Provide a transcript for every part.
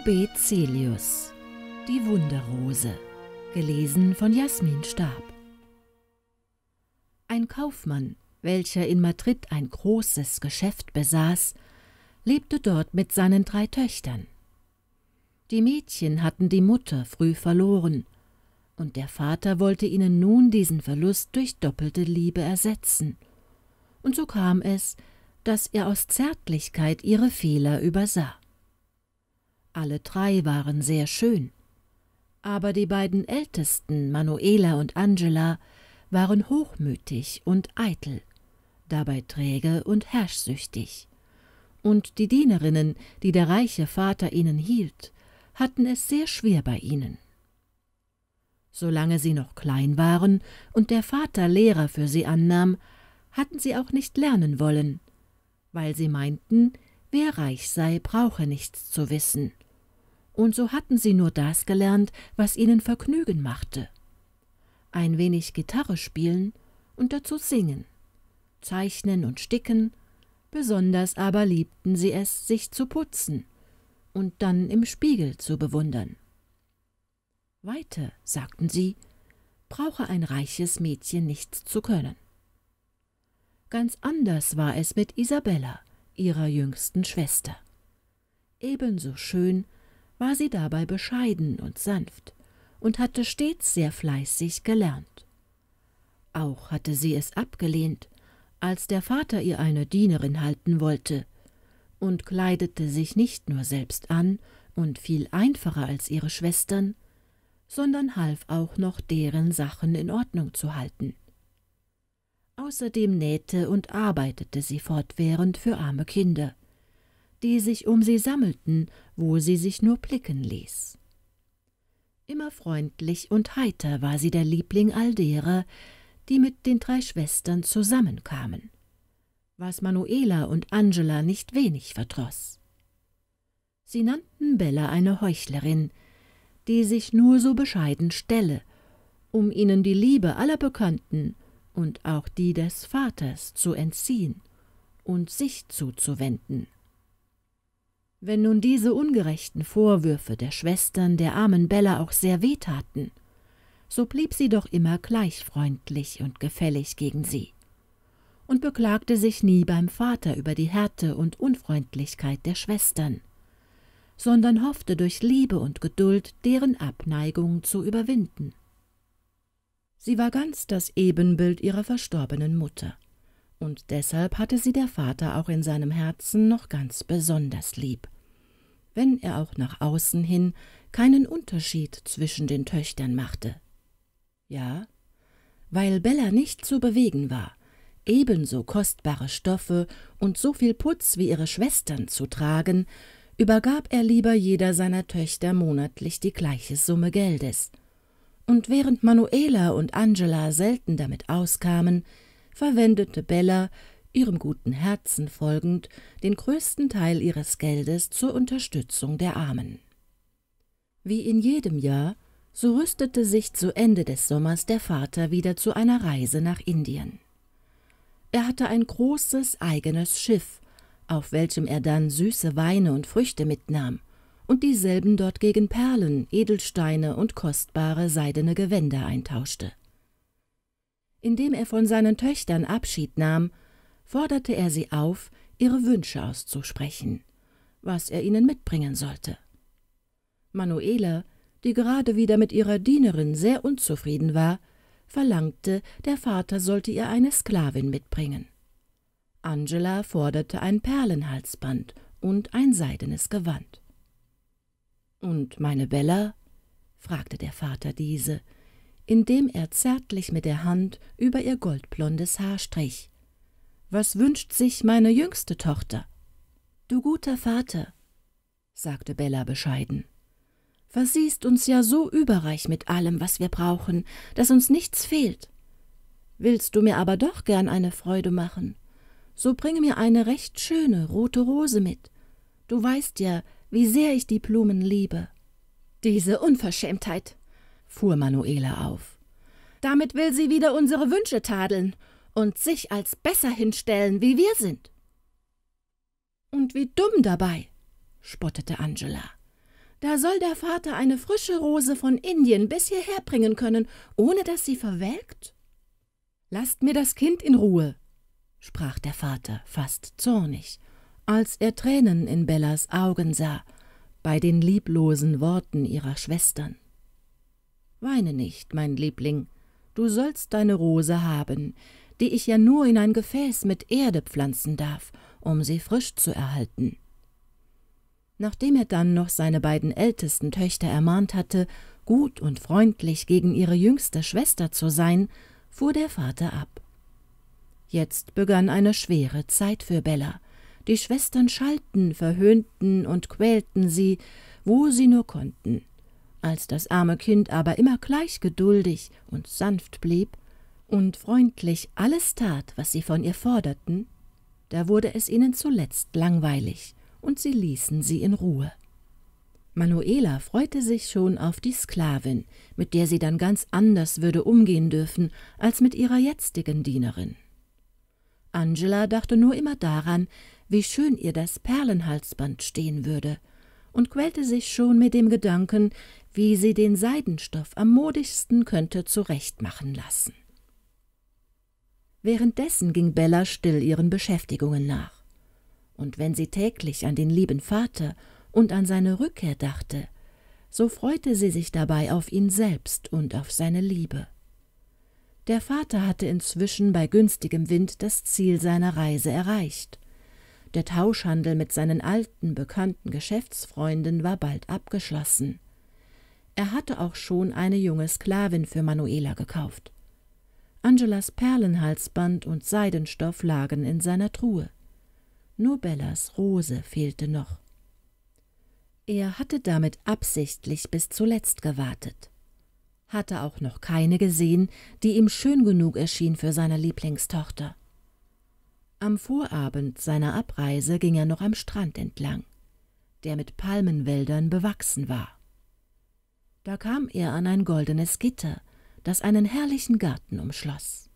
U. B. Celius, Die Wunderrose, gelesen von Jasmin Staab. Ein Kaufmann, welcher in Madrid ein großes Geschäft besaß, lebte dort mit seinen 3 Töchtern. Die Mädchen hatten die Mutter früh verloren, und der Vater wollte ihnen nun diesen Verlust durch doppelte Liebe ersetzen. Und so kam es, dass er aus Zärtlichkeit ihre Fehler übersah. Alle 3 waren sehr schön, aber die beiden Ältesten, Manuela und Angela, waren hochmütig und eitel, dabei träge und herrschsüchtig. Und die Dienerinnen, die der reiche Vater ihnen hielt, hatten es sehr schwer bei ihnen. Solange sie noch klein waren und der Vater Lehrer für sie annahm, hatten sie auch nicht lernen wollen, weil sie meinten, wer reich sei, brauche nichts zu wissen. Und so hatten sie nur das gelernt, was ihnen Vergnügen machte. Ein wenig Gitarre spielen und dazu singen, zeichnen und sticken, besonders aber liebten sie es, sich zu putzen und dann im Spiegel zu bewundern. Weite, sagten sie, brauche ein reiches Mädchen nichts zu können. Ganz anders war es mit Isabella, ihrer jüngsten Schwester. Ebenso schön war sie dabei bescheiden und sanft und hatte stets sehr fleißig gelernt. Auch hatte sie es abgelehnt, als der Vater ihr eine Dienerin halten wollte, und kleidete sich nicht nur selbst an und viel einfacher als ihre Schwestern, sondern half auch noch, deren Sachen in Ordnung zu halten. Außerdem nähte und arbeitete sie fortwährend für arme Kinder, die sich um sie sammelten, wo sie sich nur blicken ließ. Immer freundlich und heiter war sie der Liebling all derer, die mit den 3 Schwestern zusammenkamen, was Manuela und Angela nicht wenig verdross. Sie nannten Bella eine Heuchlerin, die sich nur so bescheiden stelle, um ihnen die Liebe aller Bekannten und auch die des Vaters zu entziehen und sich zuzuwenden. Wenn nun diese ungerechten Vorwürfe der Schwestern der armen Bella auch sehr wehtaten, so blieb sie doch immer gleich freundlich und gefällig gegen sie und beklagte sich nie beim Vater über die Härte und Unfreundlichkeit der Schwestern, sondern hoffte durch Liebe und Geduld, deren Abneigung zu überwinden. Sie war ganz das Ebenbild ihrer verstorbenen Mutter, und deshalb hatte sie der Vater auch in seinem Herzen noch ganz besonders lieb, wenn er auch nach außen hin keinen Unterschied zwischen den Töchtern machte. Ja, weil Bella nicht zu bewegen war, ebenso kostbare Stoffe und so viel Putz wie ihre Schwestern zu tragen, übergab er lieber jeder seiner Töchter monatlich die gleiche Summe Geldes. Und während Manuela und Angela selten damit auskamen, verwendete Bella, ihrem guten Herzen folgend, den größten Teil ihres Geldes zur Unterstützung der Armen. Wie in jedem Jahr, so rüstete sich zu Ende des Sommers der Vater wieder zu einer Reise nach Indien. Er hatte ein großes eigenes Schiff, auf welchem er dann süße Weine und Früchte mitnahm und dieselben dort gegen Perlen, Edelsteine und kostbare seidene Gewänder eintauschte. Indem er von seinen Töchtern Abschied nahm, forderte er sie auf, ihre Wünsche auszusprechen, was er ihnen mitbringen sollte. Manuela, die gerade wieder mit ihrer Dienerin sehr unzufrieden war, verlangte, der Vater sollte ihr eine Sklavin mitbringen. Angela forderte ein Perlenhalsband und ein seidenes Gewand. »Und meine Bella?« fragte der Vater diese, indem er zärtlich mit der Hand über ihr goldblondes Haar strich. »Was wünscht sich meine jüngste Tochter?« »Du guter Vater«, sagte Bella bescheiden, »versiehst uns ja so überreich mit allem, was wir brauchen, dass uns nichts fehlt. Willst du mir aber doch gern eine Freude machen, so bringe mir eine recht schöne rote Rose mit. Du weißt ja, wie sehr ich die Blumen liebe.« »Diese Unverschämtheit«, fuhr Manuela auf, »damit will sie wieder unsere Wünsche tadeln und sich als besser hinstellen, wie wir sind.« »Und wie dumm dabei«, spottete Angela. Da soll der Vater eine frische Rose von Indien bis hierher bringen können, ohne dass sie verwelkt?« »Lasst mir das Kind in Ruhe«, sprach der Vater fast zornig, als er Tränen in Bellas Augen sah, bei den lieblosen Worten ihrer Schwestern. »Weine nicht, mein Liebling, du sollst deine Rose haben, die ich ja nur in ein Gefäß mit Erde pflanzen darf, um sie frisch zu erhalten.« Nachdem er dann noch seine beiden ältesten Töchter ermahnt hatte, gut und freundlich gegen ihre jüngste Schwester zu sein, fuhr der Vater ab. Jetzt begann eine schwere Zeit für Bella. Die Schwestern schalten, verhöhnten und quälten sie, wo sie nur konnten. Als das arme Kind aber immer gleich geduldig und sanft blieb und freundlich alles tat, was sie von ihr forderten, da wurde es ihnen zuletzt langweilig, und sie ließen sie in Ruhe. Manuela freute sich schon auf die Sklavin, mit der sie dann ganz anders würde umgehen dürfen, als mit ihrer jetzigen Dienerin. Angela dachte nur immer daran, wie schön ihr das Perlenhalsband stehen würde, und quälte sich schon mit dem Gedanken, wie sie den Seidenstoff am modischsten könnte zurechtmachen lassen. Währenddessen ging Bella still ihren Beschäftigungen nach. Und wenn sie täglich an den lieben Vater und an seine Rückkehr dachte, so freute sie sich dabei auf ihn selbst und auf seine Liebe. Der Vater hatte inzwischen bei günstigem Wind das Ziel seiner Reise erreicht. Der Tauschhandel mit seinen alten, bekannten Geschäftsfreunden war bald abgeschlossen. Er hatte auch schon eine junge Sklavin für Manuela gekauft. Angelas Perlenhalsband und Seidenstoff lagen in seiner Truhe. Nur Bellas Rose fehlte noch. Er hatte damit absichtlich bis zuletzt gewartet, hatte auch noch keine gesehen, die ihm schön genug erschien für seine Lieblingstochter. Am Vorabend seiner Abreise ging er noch am Strand entlang, der mit Palmenwäldern bewachsen war. Da kam er an ein goldenes Gitter, das einen herrlichen Garten umschloss.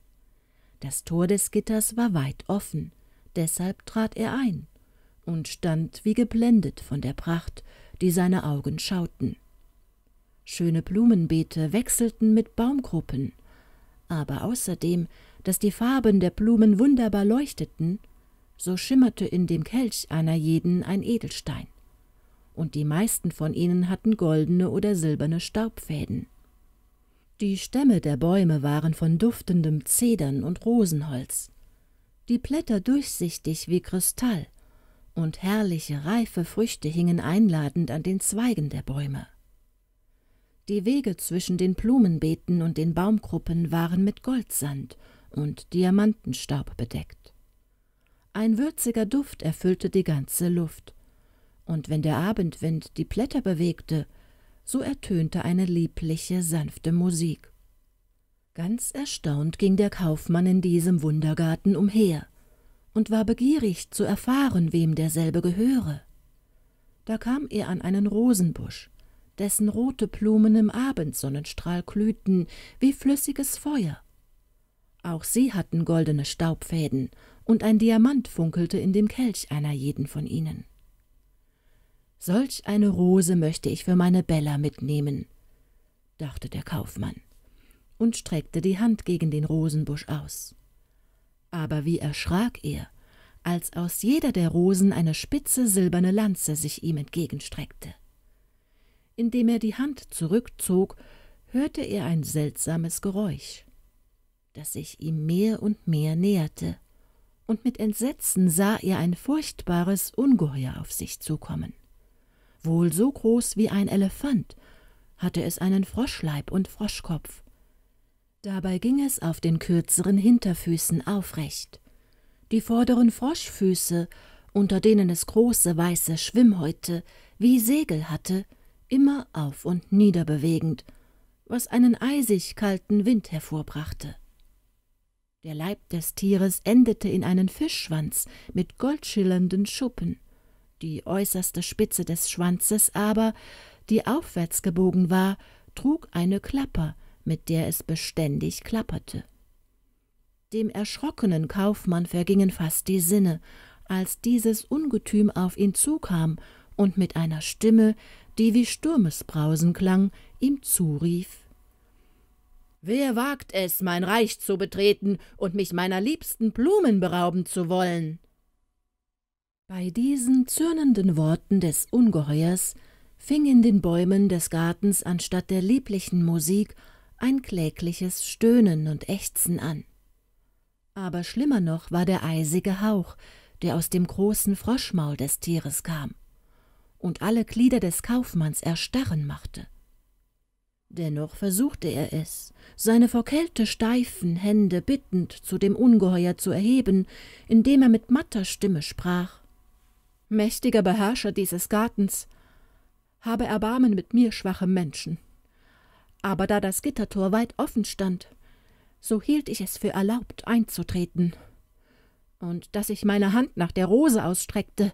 Das Tor des Gitters war weit offen, deshalb trat er ein und stand wie geblendet von der Pracht, die seine Augen schauten. Schöne Blumenbeete wechselten mit Baumgruppen, aber außerdem, dass die Farben der Blumen wunderbar leuchteten, so schimmerte in dem Kelch einer jeden ein Edelstein, und die meisten von ihnen hatten goldene oder silberne Staubfäden. Die Stämme der Bäume waren von duftendem Zedern und Rosenholz, die Blätter durchsichtig wie Kristall, und herrliche, reife Früchte hingen einladend an den Zweigen der Bäume. Die Wege zwischen den Blumenbeeten und den Baumgruppen waren mit Goldsand und Diamantenstaub bedeckt. Ein würziger Duft erfüllte die ganze Luft, und wenn der Abendwind die Blätter bewegte, so ertönte eine liebliche, sanfte Musik. Ganz erstaunt ging der Kaufmann in diesem Wundergarten umher und war begierig zu erfahren, wem derselbe gehöre. Da kam er an einen Rosenbusch, dessen rote Blumen im Abendsonnenstrahl glühten wie flüssiges Feuer. Auch sie hatten goldene Staubfäden, und ein Diamant funkelte in dem Kelch einer jeden von ihnen. »Solch eine Rose möchte ich für meine Bella mitnehmen«, dachte der Kaufmann und streckte die Hand gegen den Rosenbusch aus. Aber wie erschrak er, als aus jeder der Rosen eine spitze silberne Lanze sich ihm entgegenstreckte. Indem er die Hand zurückzog, hörte er ein seltsames Geräusch, das sich ihm mehr und mehr näherte, und mit Entsetzen sah er ein furchtbares Ungeheuer auf sich zukommen. Wohl so groß wie ein Elefant, hatte es einen Froschleib und Froschkopf. Dabei ging es auf den kürzeren Hinterfüßen aufrecht. Die vorderen Froschfüße, unter denen es große weiße Schwimmhäute wie Segel hatte, immer auf und nieder bewegend, was einen eisig kalten Wind hervorbrachte. Der Leib des Tieres endete in einen Fischschwanz mit goldschillernden Schuppen, die äußerste Spitze des Schwanzes aber, die aufwärts gebogen war, trug eine Klapper, mit der es beständig klapperte. Dem erschrockenen Kaufmann vergingen fast die Sinne, als dieses Ungetüm auf ihn zukam und mit einer Stimme, die wie Sturmesbrausen klang, ihm zurief: »Wer wagt es, mein Reich zu betreten und mich meiner liebsten Blumen berauben zu wollen?« Bei diesen zürnenden Worten des Ungeheuers fing in den Bäumen des Gartens anstatt der lieblichen Musik ein klägliches Stöhnen und Ächzen an. Aber schlimmer noch war der eisige Hauch, der aus dem großen Froschmaul des Tieres kam und alle Glieder des Kaufmanns erstarren machte. Dennoch versuchte er es, seine vor Kälte steifen Hände bittend zu dem Ungeheuer zu erheben, indem er mit matter Stimme sprach: »Mächtiger Beherrscher dieses Gartens, habe Erbarmen mit mir, schwachem Menschen. Aber da das Gittertor weit offen stand, so hielt ich es für erlaubt, einzutreten. Und dass ich meine Hand nach der Rose ausstreckte,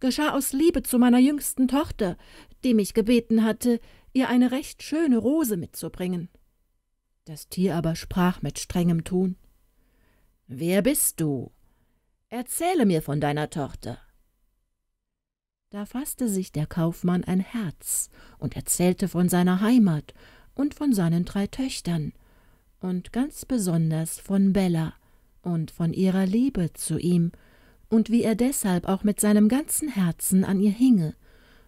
geschah aus Liebe zu meiner jüngsten Tochter, die mich gebeten hatte, ihr eine recht schöne Rose mitzubringen.« Das Tier aber sprach mit strengem Ton: »Wer bist du? Erzähle mir von deiner Tochter.« Da fasste sich der Kaufmann ein Herz und erzählte von seiner Heimat und von seinen 3 Töchtern und ganz besonders von Bella und von ihrer Liebe zu ihm und wie er deshalb auch mit seinem ganzen Herzen an ihr hinge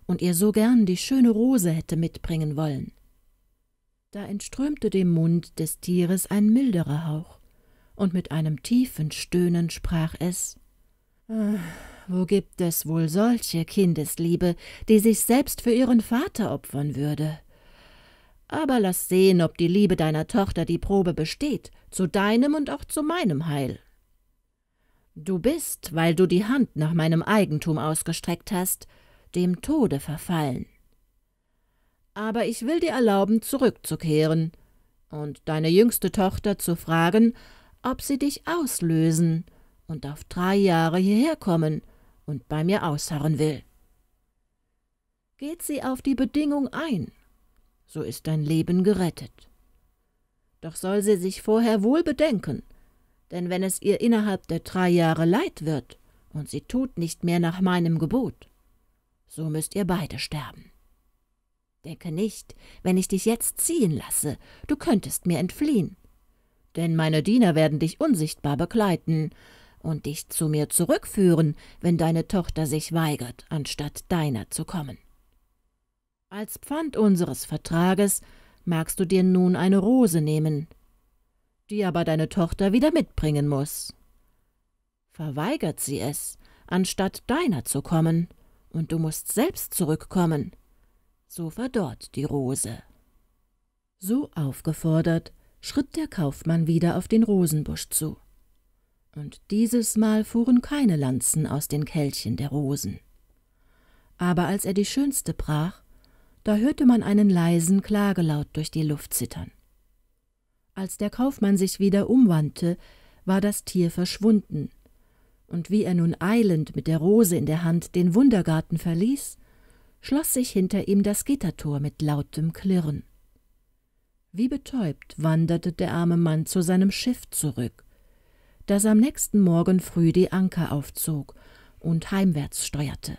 und ihr so gern die schöne Rose hätte mitbringen wollen. Da entströmte dem Mund des Tieres ein milderer Hauch, und mit einem tiefen Stöhnen sprach es: »Wo gibt es wohl solche Kindesliebe, die sich selbst für ihren Vater opfern würde? Aber lass sehen, ob die Liebe deiner Tochter die Probe besteht, zu deinem und auch zu meinem Heil. Du bist, weil du die Hand nach meinem Eigentum ausgestreckt hast, dem Tode verfallen. Aber ich will dir erlauben, zurückzukehren und deine jüngste Tochter zu fragen, ob sie dich auslösen und auf 3 Jahre hierher kommen und bei mir ausharren will. Geht sie auf die Bedingung ein, so ist dein Leben gerettet. Doch soll sie sich vorher wohl bedenken, denn wenn es ihr innerhalb der 3 Jahre leid wird und sie tut nicht mehr nach meinem Gebot, so müsst ihr beide sterben. Denke nicht, wenn ich dich jetzt ziehen lasse, du könntest mir entfliehen, denn meine Diener werden dich unsichtbar begleiten und dich zu mir zurückführen, wenn deine Tochter sich weigert, anstatt deiner zu kommen. Als Pfand unseres Vertrages magst du dir nun eine Rose nehmen, die aber deine Tochter wieder mitbringen muss. Verweigert sie es, anstatt deiner zu kommen, und du musst selbst zurückkommen, so verdorrt die Rose.« So aufgefordert, schritt der Kaufmann wieder auf den Rosenbusch zu. Und dieses Mal fuhren keine Lanzen aus den Kelchen der Rosen. Aber als er die schönste brach, da hörte man einen leisen Klagelaut durch die Luft zittern. Als der Kaufmann sich wieder umwandte, war das Tier verschwunden, und wie er nun eilend mit der Rose in der Hand den Wundergarten verließ, schloss sich hinter ihm das Gittertor mit lautem Klirren. Wie betäubt wanderte der arme Mann zu seinem Schiff zurück, das am nächsten Morgen früh die Anker aufzog und heimwärts steuerte.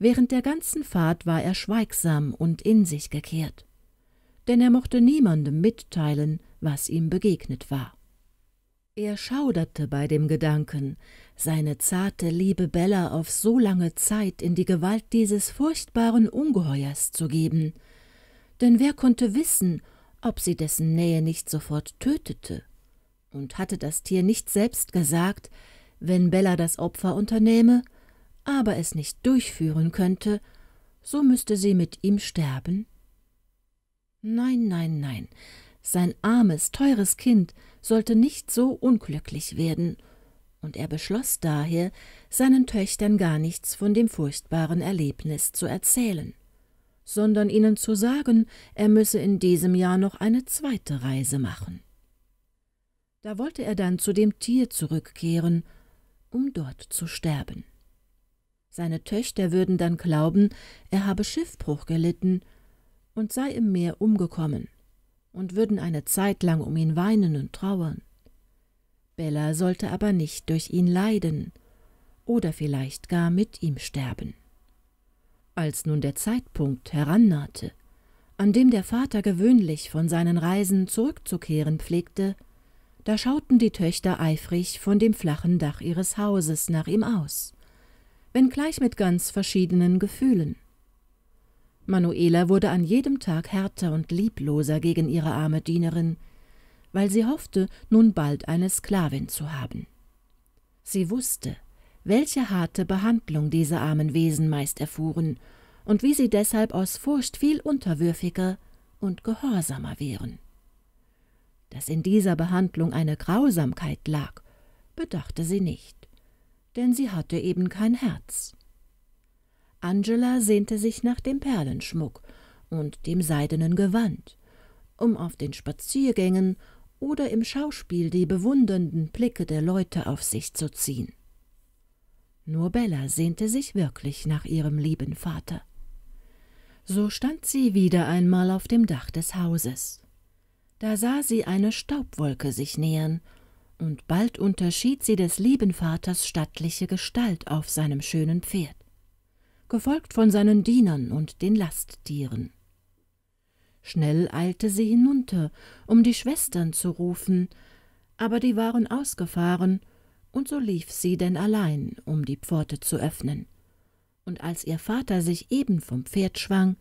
Während der ganzen Fahrt war er schweigsam und in sich gekehrt, denn er mochte niemandem mitteilen, was ihm begegnet war. Er schauderte bei dem Gedanken, seine zarte, liebe Bella auf so lange Zeit in die Gewalt dieses furchtbaren Ungeheuers zu geben, denn wer konnte wissen, ob sie dessen Nähe nicht sofort tötete, und hatte das Tier nicht selbst gesagt, wenn Bella das Opfer unternehme, aber es nicht durchführen könnte, so müsste sie mit ihm sterben? Nein, nein, nein, sein armes, teures Kind sollte nicht so unglücklich werden, und er beschloss daher, seinen Töchtern gar nichts von dem furchtbaren Erlebnis zu erzählen, sondern ihnen zu sagen, er müsse in diesem Jahr noch eine zweite Reise machen. Da wollte er dann zu dem Tier zurückkehren, um dort zu sterben. Seine Töchter würden dann glauben, er habe Schiffbruch gelitten und sei im Meer umgekommen, und würden eine Zeit lang um ihn weinen und trauern. Bella sollte aber nicht durch ihn leiden oder vielleicht gar mit ihm sterben. Als nun der Zeitpunkt herannahte, an dem der Vater gewöhnlich von seinen Reisen zurückzukehren pflegte, da schauten die Töchter eifrig von dem flachen Dach ihres Hauses nach ihm aus, wenngleich mit ganz verschiedenen Gefühlen. Manuela wurde an jedem Tag härter und liebloser gegen ihre arme Dienerin, weil sie hoffte, nun bald eine Sklavin zu haben. Sie wusste, welche harte Behandlung diese armen Wesen meist erfuhren und wie sie deshalb aus Furcht viel unterwürfiger und gehorsamer wären. Dass in dieser Behandlung eine Grausamkeit lag, bedachte sie nicht, denn sie hatte eben kein Herz. Angela sehnte sich nach dem Perlenschmuck und dem seidenen Gewand, um auf den Spaziergängen oder im Schauspiel die bewundernden Blicke der Leute auf sich zu ziehen. Nur Bella sehnte sich wirklich nach ihrem lieben Vater. So stand sie wieder einmal auf dem Dach des Hauses. Da sah sie eine Staubwolke sich nähern, und bald unterschied sie des lieben Vaters stattliche Gestalt auf seinem schönen Pferd, gefolgt von seinen Dienern und den Lasttieren. Schnell eilte sie hinunter, um die Schwestern zu rufen, aber die waren ausgefahren, und so lief sie denn allein, um die Pforte zu öffnen. Und als ihr Vater sich eben vom Pferd schwang,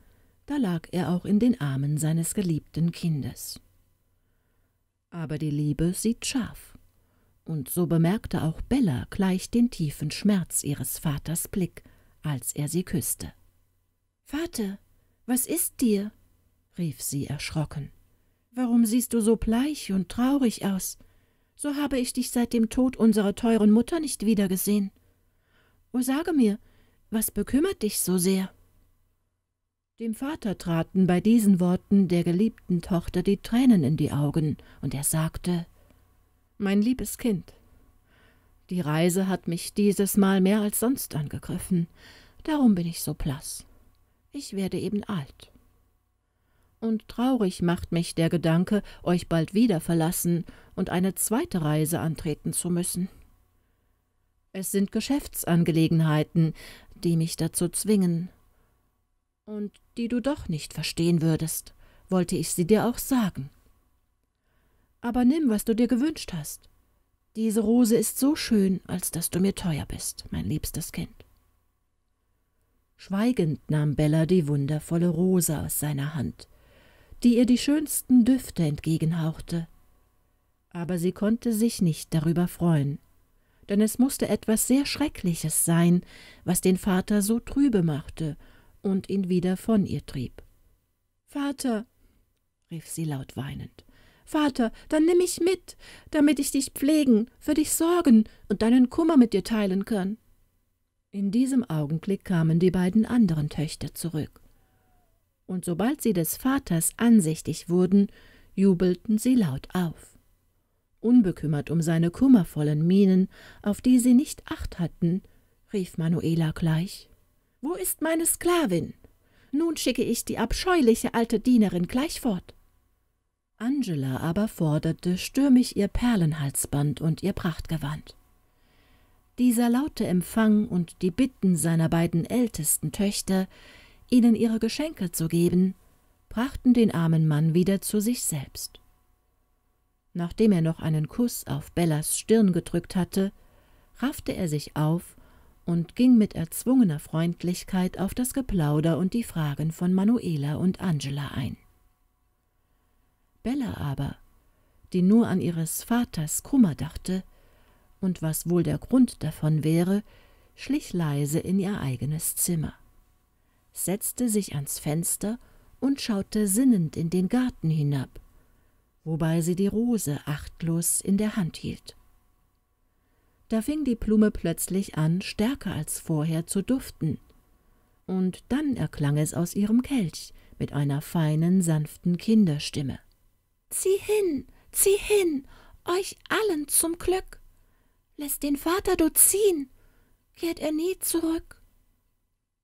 da lag er auch in den Armen seines geliebten Kindes. Aber die Liebe sieht scharf, und so bemerkte auch Bella gleich den tiefen Schmerz ihres Vaters Blick, als er sie küsste. »Vater, was ist dir?« rief sie erschrocken. »Warum siehst du so bleich und traurig aus? So habe ich dich seit dem Tod unserer teuren Mutter nicht wiedergesehen. O, sage mir, was bekümmert dich so sehr?« Dem Vater traten bei diesen Worten der geliebten Tochter die Tränen in die Augen, und er sagte, »Mein liebes Kind, die Reise hat mich dieses Mal mehr als sonst angegriffen, darum bin ich so blass. Ich werde eben alt. Und traurig macht mich der Gedanke, euch bald wieder verlassen und eine zweite Reise antreten zu müssen. Es sind Geschäftsangelegenheiten, die mich dazu zwingen. Und die du doch nicht verstehen würdest, wollte ich sie dir auch sagen. Aber nimm, was du dir gewünscht hast. Diese Rose ist so schön, als dass du mir teuer bist, mein liebstes Kind.« Schweigend nahm Bella die wundervolle Rose aus seiner Hand, die ihr die schönsten Düfte entgegenhauchte. Aber sie konnte sich nicht darüber freuen, denn es musste etwas sehr Schreckliches sein, was den Vater so trübe machte und ihn wieder von ihr trieb. »Vater«, rief sie laut weinend, »Vater, dann nimm mich mit, damit ich dich pflegen, für dich sorgen und deinen Kummer mit dir teilen kann.« In diesem Augenblick kamen die beiden anderen Töchter zurück, und sobald sie des Vaters ansichtig wurden, jubelten sie laut auf. Unbekümmert um seine kummervollen Mienen, auf die sie nicht acht hatten, rief Manuela gleich, »Wo ist meine Sklavin? Nun schicke ich die abscheuliche alte Dienerin gleich fort.« Angela aber forderte stürmisch ihr Perlenhalsband und ihr Prachtgewand. Dieser laute Empfang und die Bitten seiner beiden ältesten Töchter, ihnen ihre Geschenke zu geben, brachten den armen Mann wieder zu sich selbst. Nachdem er noch einen Kuss auf Bellas Stirn gedrückt hatte, raffte er sich auf und ging mit erzwungener Freundlichkeit auf das Geplauder und die Fragen von Manuela und Angela ein. Bella aber, die nur an ihres Vaters Kummer dachte und was wohl der Grund davon wäre, schlich leise in ihr eigenes Zimmer, setzte sich ans Fenster und schaute sinnend in den Garten hinab, wobei sie die Rose achtlos in der Hand hielt. Da fing die Blume plötzlich an, stärker als vorher zu duften, und dann erklang es aus ihrem Kelch mit einer feinen, sanften Kinderstimme. »Zieh hin, euch allen zum Glück! Lässt den Vater dort ziehen, kehrt er nie zurück.«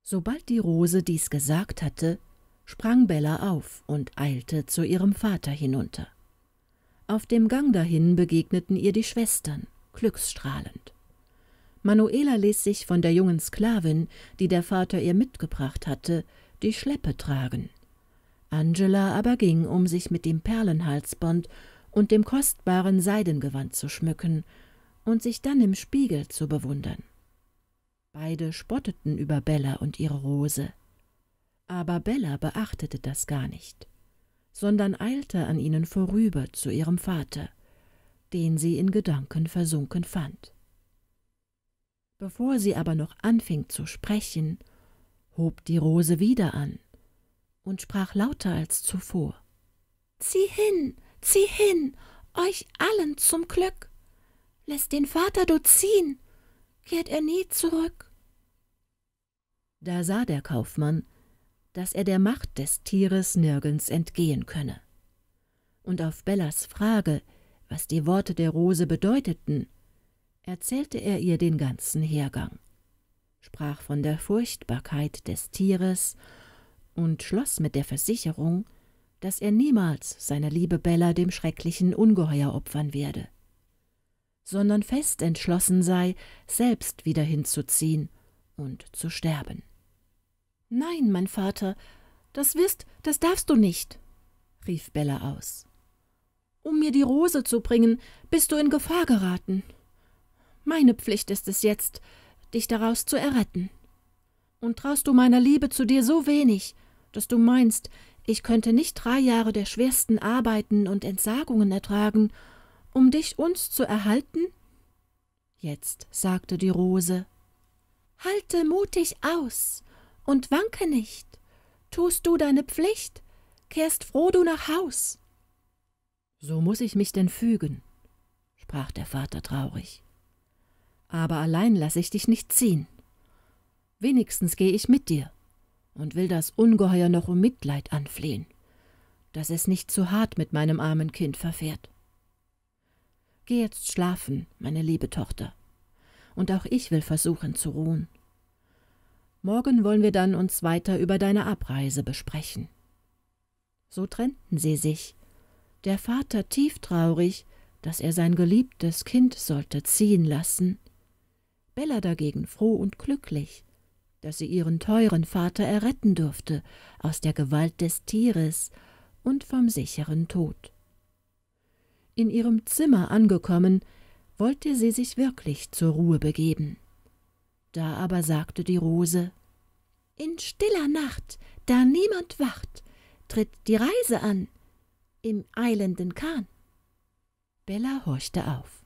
Sobald die Rose dies gesagt hatte, sprang Bella auf und eilte zu ihrem Vater hinunter. Auf dem Gang dahin begegneten ihr die Schwestern, glücksstrahlend. Manuela ließ sich von der jungen Sklavin, die der Vater ihr mitgebracht hatte, die Schleppe tragen. Angela aber ging, um sich mit dem Perlenhalsband und dem kostbaren Seidengewand zu schmücken und sich dann im Spiegel zu bewundern. Beide spotteten über Bella und ihre Rose. Aber Bella beachtete das gar nicht, sondern eilte an ihnen vorüber zu ihrem Vater, den sie in Gedanken versunken fand. Bevor sie aber noch anfing zu sprechen, hob die Rose wieder an und sprach lauter als zuvor. »Zieh hin, euch allen zum Glück! Lässt den Vater doziehen, kehrt er nie zurück!« Da sah der Kaufmann, dass er der Macht des Tieres nirgends entgehen könne. Und auf Bellas Frage, was die Worte der Rose bedeuteten, erzählte er ihr den ganzen Hergang, sprach von der Furchtbarkeit des Tieres und schloss mit der Versicherung, dass er niemals seine liebe Bella dem schrecklichen Ungeheuer opfern werde, sondern fest entschlossen sei, selbst wieder hinzuziehen und zu sterben. »Nein, mein Vater, das darfst du nicht«, rief Bella aus. »Um mir die Rose zu bringen, bist du in Gefahr geraten. Meine Pflicht ist es jetzt, dich daraus zu erretten. Und traust du meiner Liebe zu dir so wenig, dass du meinst, ich könnte nicht 3 Jahre der schwersten Arbeiten und Entsagungen ertragen, um dich uns zu erhalten?« Jetzt sagte die Rose: »Halte mutig aus und wanke nicht. Tust du deine Pflicht, kehrst froh du nach Haus.« »So muß ich mich denn fügen«, sprach der Vater traurig. »Aber allein lasse ich dich nicht ziehen. Wenigstens gehe ich mit dir und will das Ungeheuer noch um Mitleid anflehen, dass es nicht zu hart mit meinem armen Kind verfährt. Geh jetzt schlafen, meine liebe Tochter, und auch ich will versuchen zu ruhen. Morgen wollen wir dann uns weiter über deine Abreise besprechen.« So trennten sie sich, der Vater tief traurig, dass er sein geliebtes Kind sollte ziehen lassen, Bella dagegen froh und glücklich, dass sie ihren teuren Vater erretten durfte aus der Gewalt des Tieres und vom sicheren Tod. In ihrem Zimmer angekommen, wollte sie sich wirklich zur Ruhe begeben. Da aber sagte die Rose: »In stiller Nacht, da niemand wacht, tritt die Reise an, im eilenden Kahn.« Bella horchte auf.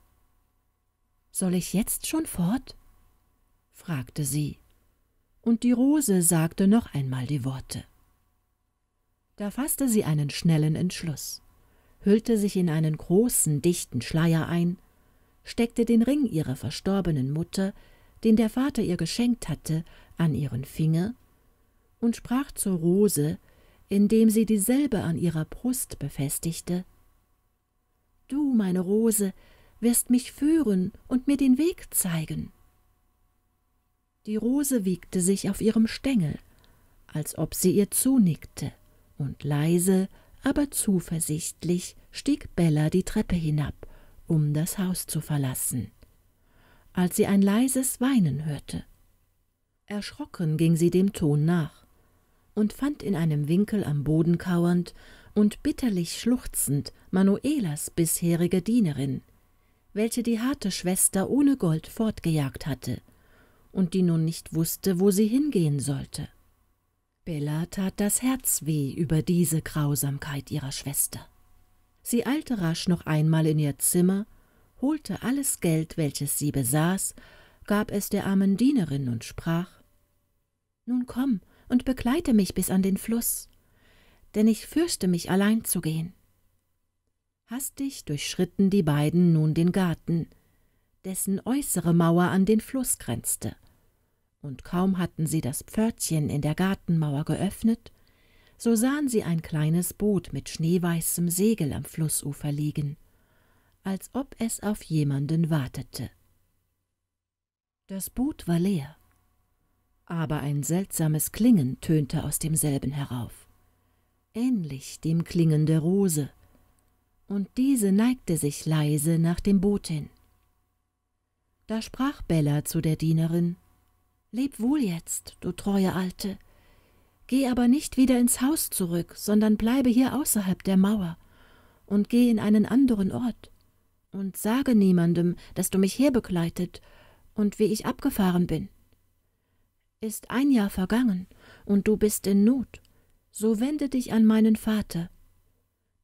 »Soll ich jetzt schon fort?« fragte sie, und die Rose sagte noch einmal die Worte. Da fasste sie einen schnellen Entschluss, hüllte sich in einen großen, dichten Schleier ein, steckte den Ring ihrer verstorbenen Mutter, den der Vater ihr geschenkt hatte, an ihren Finger und sprach zur Rose, indem sie dieselbe an ihrer Brust befestigte: »Du, meine Rose, wirst mich führen und mir den Weg zeigen.« Die Rose wiegte sich auf ihrem Stängel, als ob sie ihr zunickte, und leise, aber zuversichtlich stieg Bella die Treppe hinab, um das Haus zu verlassen, als sie ein leises Weinen hörte. Erschrocken ging sie dem Ton nach und fand in einem Winkel am Boden kauernd und bitterlich schluchzend Manuelas bisherige Dienerin, welche die harte Schwester ohne Gold fortgejagt hatte und die nun nicht wusste, wo sie hingehen sollte. Bella tat das Herz weh über diese Grausamkeit ihrer Schwester. Sie eilte rasch noch einmal in ihr Zimmer, holte alles Geld, welches sie besaß, gab es der armen Dienerin und sprach: »Nun komm und begleite mich bis an den Fluss, denn ich fürchte mich, allein zu gehen.« Hastig durchschritten die beiden nun den Garten, dessen äußere Mauer an den Fluss grenzte, und kaum hatten sie das Pförtchen in der Gartenmauer geöffnet, so sahen sie ein kleines Boot mit schneeweißem Segel am Flussufer liegen, als ob es auf jemanden wartete. Das Boot war leer, aber ein seltsames Klingen tönte aus demselben herauf, ähnlich dem Klingen der Rose, und diese neigte sich leise nach dem Boot hin. Da sprach Bella zu der Dienerin: »Leb wohl jetzt, du treue Alte. Geh aber nicht wieder ins Haus zurück, sondern bleibe hier außerhalb der Mauer und geh in einen anderen Ort. Und sage niemandem, dass du mich herbegleitet und wie ich abgefahren bin. Ist 1 Jahr vergangen und du bist in Not, so wende dich an meinen Vater.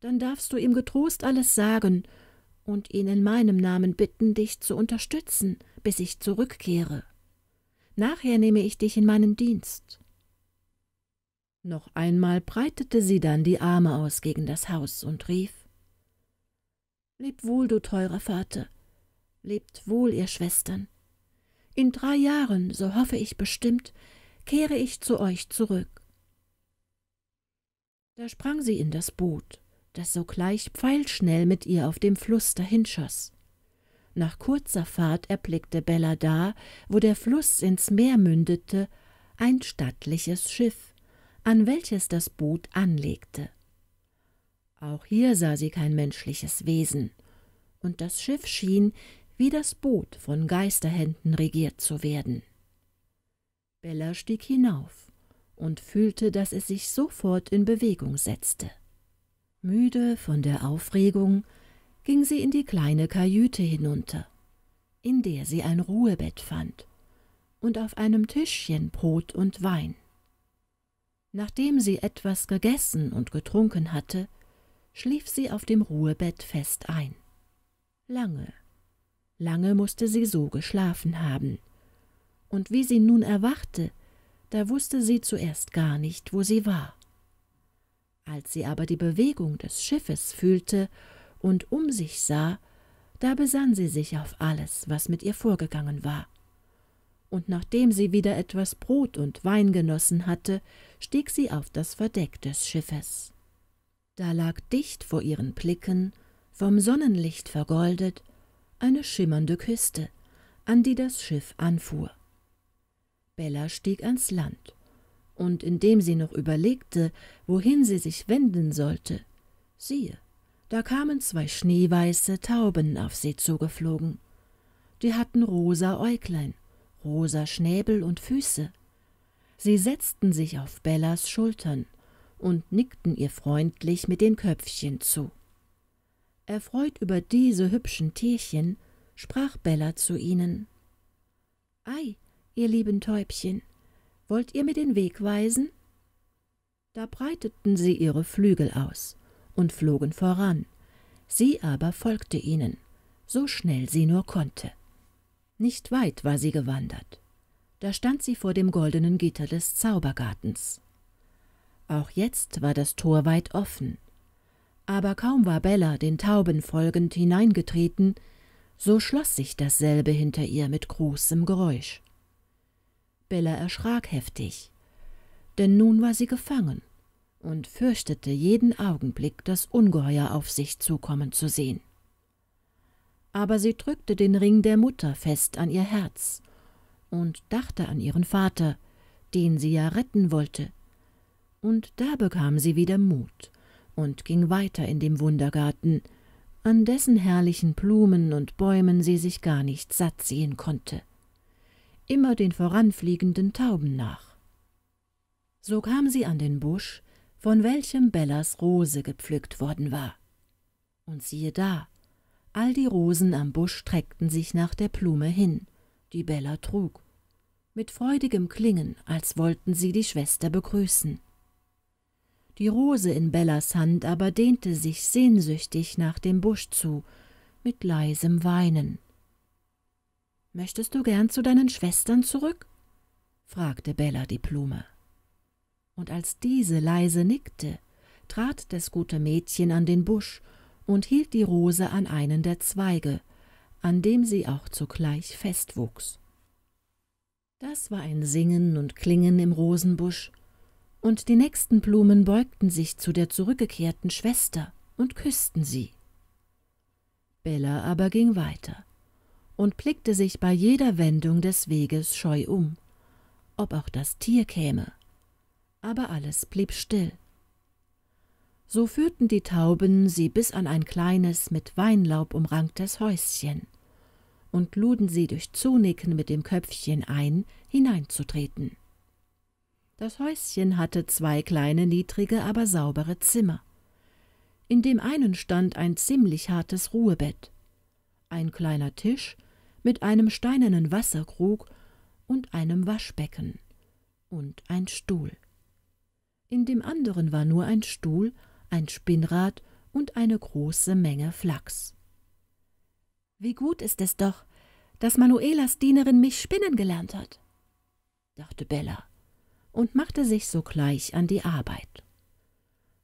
Dann darfst du ihm getrost alles sagen und ihn in meinem Namen bitten, dich zu unterstützen, bis ich zurückkehre. Nachher nehme ich dich in meinen Dienst.« Noch einmal breitete sie dann die Arme aus gegen das Haus und rief: »Leb wohl, du teurer Vater, lebt wohl, ihr Schwestern. In 3 Jahren, so hoffe ich bestimmt, kehre ich zu euch zurück.« Da sprang sie in das Boot, das sogleich pfeilschnell mit ihr auf dem Fluss dahinschoss. Nach kurzer Fahrt erblickte Bella da, wo der Fluss ins Meer mündete, ein stattliches Schiff, an welches das Boot anlegte. Auch hier sah sie kein menschliches Wesen, und das Schiff schien, wie das Boot, von Geisterhänden regiert zu werden. Bella stieg hinauf und fühlte, dass es sich sofort in Bewegung setzte. Müde von der Aufregung ging sie in die kleine Kajüte hinunter, in der sie ein Ruhebett fand und auf einem Tischchen Brot und Wein. Nachdem sie etwas gegessen und getrunken hatte, schlief sie auf dem Ruhebett fest ein. Lange, lange musste sie so geschlafen haben, und wie sie nun erwachte, da wusste sie zuerst gar nicht, wo sie war. Als sie aber die Bewegung des Schiffes fühlte und um sich sah, da besann sie sich auf alles, was mit ihr vorgegangen war. Und nachdem sie wieder etwas Brot und Wein genossen hatte, stieg sie auf das Verdeck des Schiffes. Da lag dicht vor ihren Blicken, vom Sonnenlicht vergoldet, eine schimmernde Küste, an die das Schiff anfuhr. Bella stieg ans Land, und indem sie noch überlegte, wohin sie sich wenden sollte, siehe, da kamen 2 schneeweiße Tauben auf sie zugeflogen. Die hatten rosa Äuglein, rosa Schnäbel und Füße. Sie setzten sich auf Bellas Schultern und nickten ihr freundlich mit den Köpfchen zu. Erfreut über diese hübschen Tierchen, sprach Bella zu ihnen: »Ei, ihr lieben Täubchen, wollt ihr mir den Weg weisen?« Da breiteten sie ihre Flügel aus und flogen voran, sie aber folgte ihnen, so schnell sie nur konnte. Nicht weit war sie gewandert, da stand sie vor dem goldenen Gitter des Zaubergartens. Auch jetzt war das Tor weit offen, aber kaum war Bella den Tauben folgend hineingetreten, so schloss sich dasselbe hinter ihr mit großem Geräusch. Bella erschrak heftig, denn nun war sie gefangen und fürchtete jeden Augenblick, das Ungeheuer auf sich zukommen zu sehen. Aber sie drückte den Ring der Mutter fest an ihr Herz und dachte an ihren Vater, den sie ja retten wollte, und da bekam sie wieder Mut und ging weiter in dem Wundergarten, an dessen herrlichen Blumen und Bäumen sie sich gar nicht satt sehen konnte, immer den voranfliegenden Tauben nach. So kam sie an den Busch, von welchem Bellas Rose gepflückt worden war. Und siehe da, all die Rosen am Busch streckten sich nach der Blume hin, die Bella trug, mit freudigem Klingen, als wollten sie die Schwester begrüßen. Die Rose in Bellas Hand aber dehnte sich sehnsüchtig nach dem Busch zu, mit leisem Weinen. »Möchtest du gern zu deinen Schwestern zurück?« fragte Bella die Blume. Und als diese leise nickte, trat das gute Mädchen an den Busch und hielt die Rose an einen der Zweige, an dem sie auch zugleich festwuchs. Das war ein Singen und Klingen im Rosenbusch, und die nächsten Blumen beugten sich zu der zurückgekehrten Schwester und küssten sie. Bella aber ging weiter und blickte sich bei jeder Wendung des Weges scheu um, ob auch das Tier käme, aber alles blieb still. So führten die Tauben sie bis an ein kleines, mit Weinlaub umranktes Häuschen, und luden sie durch Zunicken mit dem Köpfchen ein, hineinzutreten. Das Häuschen hatte zwei kleine, niedrige, aber saubere Zimmer. In dem einen stand ein ziemlich hartes Ruhebett, ein kleiner Tisch mit einem steinernen Wasserkrug und einem Waschbecken und ein Stuhl. In dem anderen war nur ein Stuhl, ein Spinnrad und eine große Menge Flachs. »Wie gut ist es doch, dass Manuelas Dienerin mich spinnen gelernt hat«, dachte Bella und machte sich sogleich an die Arbeit.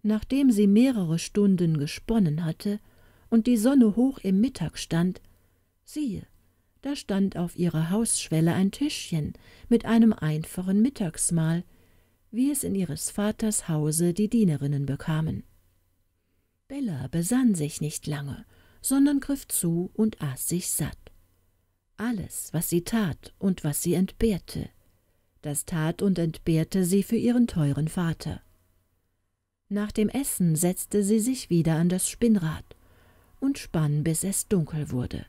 Nachdem sie mehrere Stunden gesponnen hatte und die Sonne hoch im Mittag stand, siehe, da stand auf ihrer Hausschwelle ein Tischchen mit einem einfachen Mittagsmahl, wie es in ihres Vaters Hause die Dienerinnen bekamen. Bella besann sich nicht lange, sondern griff zu und aß sich satt. Alles, was sie tat und was sie entbehrte, das tat und entbehrte sie für ihren teuren Vater. Nach dem Essen setzte sie sich wieder an das Spinnrad und spann, bis es dunkel wurde.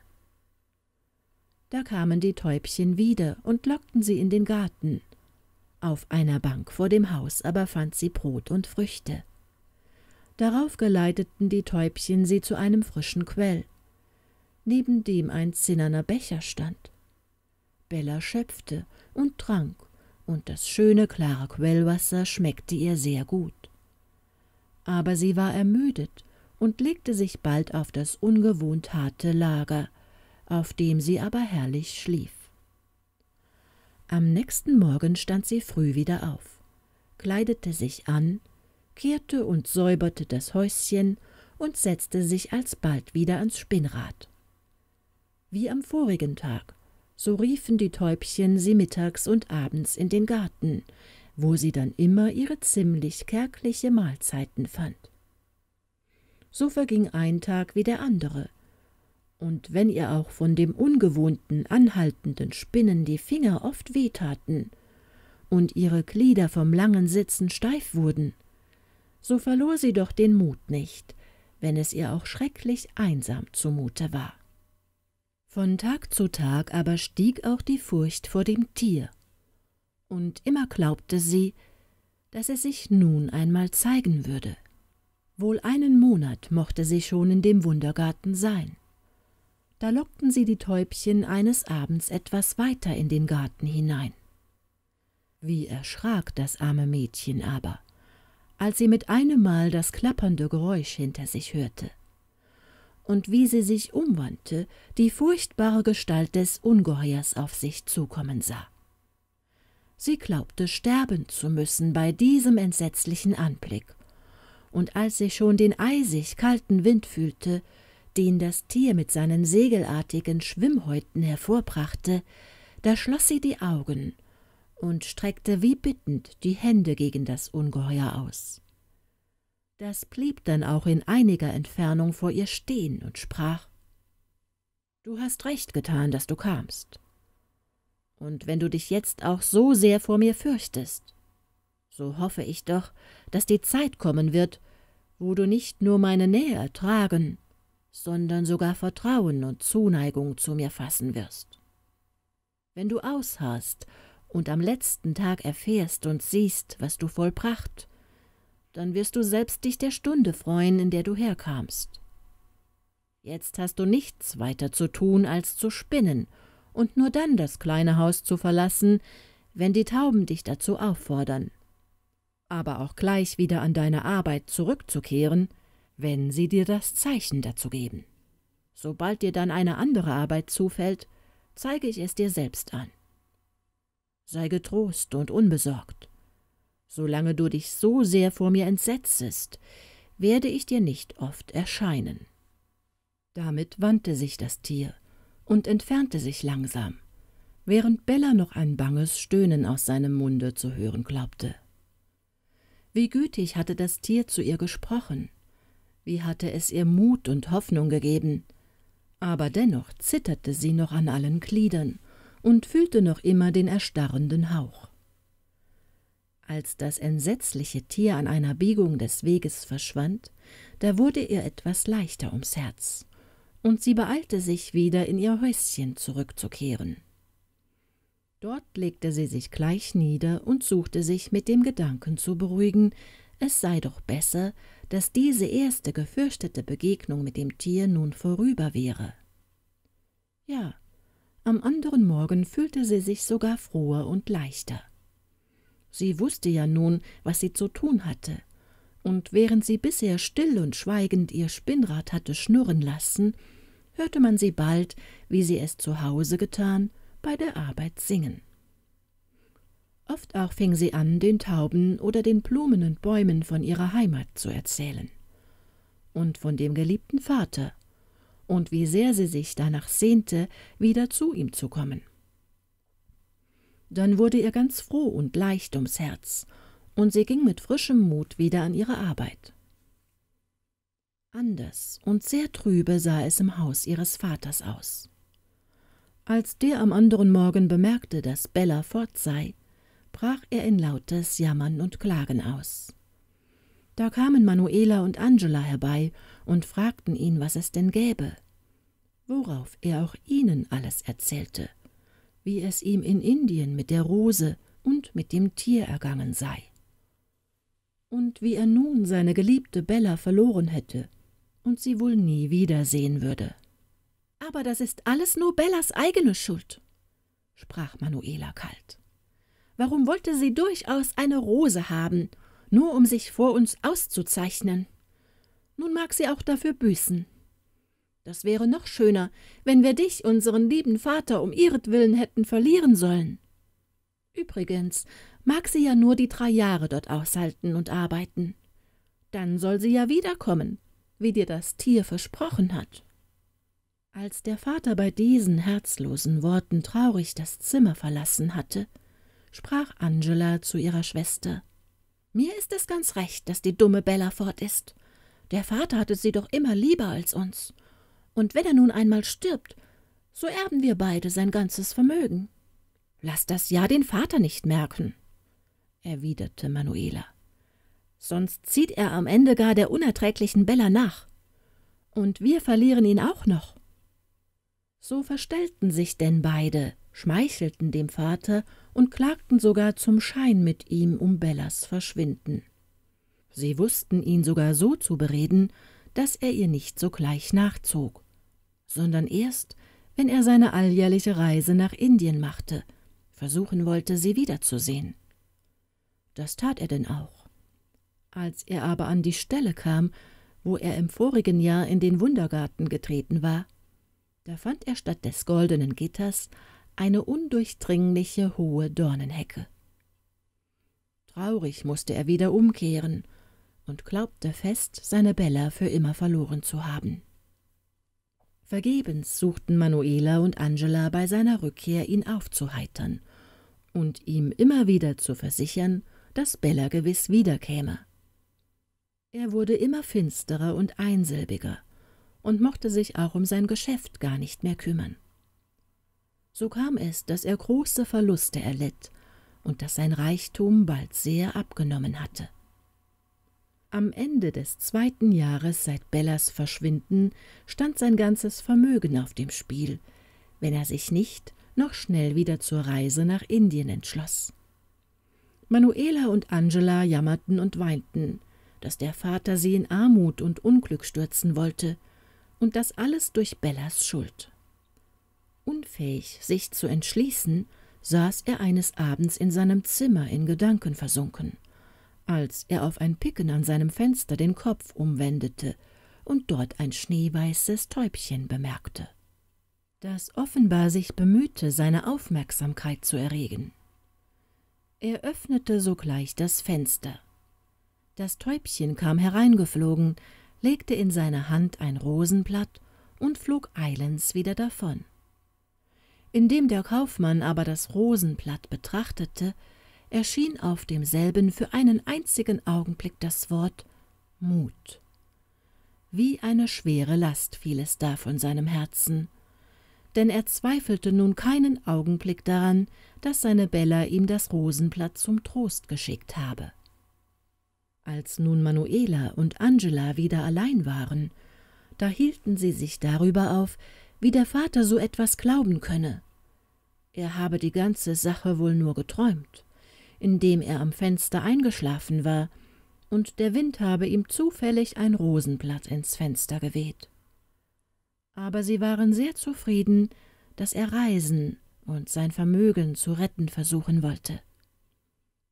Da kamen die Täubchen wieder und lockten sie in den Garten. Auf einer Bank vor dem Haus aber fand sie Brot und Früchte. Darauf geleiteten die Täubchen sie zu einem frischen Quell, neben dem ein zinnerner Becher stand. Bella schöpfte und trank, und das schöne, klare Quellwasser schmeckte ihr sehr gut. Aber sie war ermüdet und legte sich bald auf das ungewohnt harte Lager, auf dem sie aber herrlich schlief. Am nächsten Morgen stand sie früh wieder auf, kleidete sich an, kehrte und säuberte das Häuschen und setzte sich alsbald wieder ans Spinnrad. Wie am vorigen Tag, so riefen die Täubchen sie mittags und abends in den Garten, wo sie dann immer ihre ziemlich kärgliche Mahlzeiten fand. So verging ein Tag wie der andere, und wenn ihr auch von dem ungewohnten, anhaltenden Spinnen die Finger oft wehtaten und ihre Glieder vom langen Sitzen steif wurden, so verlor sie doch den Mut nicht, wenn es ihr auch schrecklich einsam zumute war. Von Tag zu Tag aber stieg auch die Furcht vor dem Tier, und immer glaubte sie, dass es sich nun einmal zeigen würde. Wohl einen Monat mochte sie schon in dem Wundergarten sein. Da lockten sie die Täubchen eines Abends etwas weiter in den Garten hinein. Wie erschrak das arme Mädchen aber, als sie mit einem Mal das klappernde Geräusch hinter sich hörte. Und wie sie sich umwandte, die furchtbare Gestalt des Ungeheuers auf sich zukommen sah. Sie glaubte, sterben zu müssen bei diesem entsetzlichen Anblick, und als sie schon den eisig kalten Wind fühlte, den das Tier mit seinen segelartigen Schwimmhäuten hervorbrachte, da schloss sie die Augen und streckte wie bittend die Hände gegen das Ungeheuer aus. Das blieb dann auch in einiger Entfernung vor ihr stehen und sprach: »Du hast recht getan, dass du kamst. Und wenn du dich jetzt auch so sehr vor mir fürchtest, so hoffe ich doch, dass die Zeit kommen wird, wo du nicht nur meine Nähe ertragen, sondern sogar Vertrauen und Zuneigung zu mir fassen wirst. Wenn du ausharrst und am letzten Tag erfährst und siehst, was du vollbracht, dann wirst du selbst dich der Stunde freuen, in der du herkamst. Jetzt hast du nichts weiter zu tun, als zu spinnen, und nur dann das kleine Haus zu verlassen, wenn die Tauben dich dazu auffordern, aber auch gleich wieder an deine Arbeit zurückzukehren, wenn sie dir das Zeichen dazu geben. Sobald dir dann eine andere Arbeit zufällt, zeige ich es dir selbst an. Sei getrost und unbesorgt. Solange du dich so sehr vor mir entsetzest, werde ich dir nicht oft erscheinen.« Damit wandte sich das Tier und entfernte sich langsam, während Bella noch ein banges Stöhnen aus seinem Munde zu hören glaubte. Wie gütig hatte das Tier zu ihr gesprochen, wie hatte es ihr Mut und Hoffnung gegeben, aber dennoch zitterte sie noch an allen Gliedern und fühlte noch immer den erstarrenden Hauch. Als das entsetzliche Tier an einer Biegung des Weges verschwand, da wurde ihr etwas leichter ums Herz, und sie beeilte sich, wieder in ihr Häuschen zurückzukehren. Dort legte sie sich gleich nieder und suchte sich mit dem Gedanken zu beruhigen, es sei doch besser, dass diese erste gefürchtete Begegnung mit dem Tier nun vorüber wäre. Ja, am anderen Morgen fühlte sie sich sogar froher und leichter. Sie wusste ja nun, was sie zu tun hatte, und während sie bisher still und schweigend ihr Spinnrad hatte schnurren lassen, hörte man sie bald, wie sie es zu Hause getan, bei der Arbeit singen. Oft auch fing sie an, den Tauben oder den Blumen und Bäumen von ihrer Heimat zu erzählen und von dem geliebten Vater und wie sehr sie sich danach sehnte, wieder zu ihm zu kommen. Dann wurde ihr ganz froh und leicht ums Herz und sie ging mit frischem Mut wieder an ihre Arbeit. Anders und sehr trübe sah es im Haus ihres Vaters aus. Als der am anderen Morgen bemerkte, dass Bella fort sei, brach er in lautes Jammern und Klagen aus. Da kamen Manuela und Angela herbei und fragten ihn, was es denn gäbe, worauf er auch ihnen alles erzählte, wie es ihm in Indien mit der Rose und mit dem Tier ergangen sei und wie er nun seine geliebte Bella verloren hätte und sie wohl nie wiedersehen würde. »Aber das ist alles nur Bellas eigene Schuld«, sprach Manuela kalt. »Warum wollte sie durchaus eine Rose haben, nur um sich vor uns auszuzeichnen? Nun mag sie auch dafür büßen. Das wäre noch schöner, wenn wir dich, unseren lieben Vater, um ihretwillen hätten verlieren sollen. Übrigens mag sie ja nur die 3 Jahre dort aushalten und arbeiten. Dann soll sie ja wiederkommen, wie dir das Tier versprochen hat.« Als der Vater bei diesen herzlosen Worten traurig das Zimmer verlassen hatte, sprach Angela zu ihrer Schwester. »Mir ist es ganz recht, dass die dumme Bella fort ist. Der Vater hatte sie doch immer lieber als uns. Und wenn er nun einmal stirbt, so erben wir beide sein ganzes Vermögen. Lass das ja den Vater nicht merken«, erwiderte Manuela. »Sonst zieht er am Ende gar der unerträglichen Bella nach. Und wir verlieren ihn auch noch.« So verstellten sich denn beide, schmeichelten dem Vater und klagten sogar zum Schein mit ihm um Bellas Verschwinden. Sie wussten ihn sogar so zu bereden, dass er ihr nicht sogleich nachzog, sondern erst, wenn er seine alljährliche Reise nach Indien machte, versuchen wollte, sie wiederzusehen. Das tat er denn auch. Als er aber an die Stelle kam, wo er im vorigen Jahr in den Wundergarten getreten war, da fand er statt des goldenen Gitters eine undurchdringliche hohe Dornenhecke. Traurig musste er wieder umkehren und glaubte fest, seine Bella für immer verloren zu haben. Vergebens suchten Manuela und Angela bei seiner Rückkehr, ihn aufzuheitern und ihm immer wieder zu versichern, dass Bella gewiss wiederkäme. Er wurde immer finsterer und einsilbiger und mochte sich auch um sein Geschäft gar nicht mehr kümmern. So kam es, dass er große Verluste erlitt und dass sein Reichtum bald sehr abgenommen hatte. Am Ende des 2. Jahres seit Bellas Verschwinden stand sein ganzes Vermögen auf dem Spiel, wenn er sich nicht noch schnell wieder zur Reise nach Indien entschloss. Manuela und Angela jammerten und weinten, dass der Vater sie in Armut und Unglück stürzen wollte, und das alles durch Bellas Schuld. Unfähig, sich zu entschließen, saß er eines Abends in seinem Zimmer in Gedanken versunken, als er auf ein Picken an seinem Fenster den Kopf umwendete und dort ein schneeweißes Täubchen bemerkte, das offenbar sich bemühte, seine Aufmerksamkeit zu erregen. Er öffnete sogleich das Fenster. Das Täubchen kam hereingeflogen, legte in seine Hand ein Rosenblatt und flog eilends wieder davon. Indem der Kaufmann aber das Rosenblatt betrachtete, erschien auf demselben für einen einzigen Augenblick das Wort Mut. Wie eine schwere Last fiel es da von seinem Herzen, denn er zweifelte nun keinen Augenblick daran, dass seine Bella ihm das Rosenblatt zum Trost geschickt habe. Als nun Manuela und Angela wieder allein waren, Da hielten sie sich darüber auf, wie der Vater so etwas glauben könne. Er habe die ganze Sache wohl nur geträumt, indem er am Fenster eingeschlafen war, und der Wind habe ihm zufällig ein Rosenblatt ins Fenster geweht. Aber sie waren sehr zufrieden, dass er reisen und sein Vermögen zu retten versuchen wollte.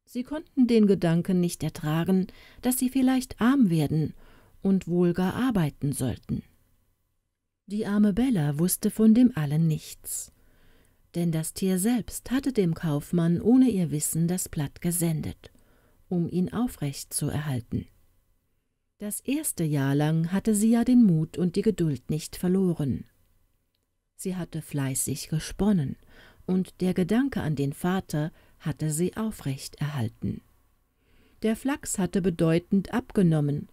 Sie konnten den Gedanken nicht ertragen, dass sie vielleicht arm werden und wohl gar arbeiten sollten. Die arme Bella wusste von dem allen nichts, denn das Tier selbst hatte dem Kaufmann ohne ihr Wissen das Blatt gesendet, um ihn aufrecht zu erhalten. Das erste Jahr lang hatte sie ja den Mut und die Geduld nicht verloren. Sie hatte fleißig gesponnen, und der Gedanke an den Vater hatte sie aufrecht erhalten. Der Flachs hatte bedeutend abgenommen,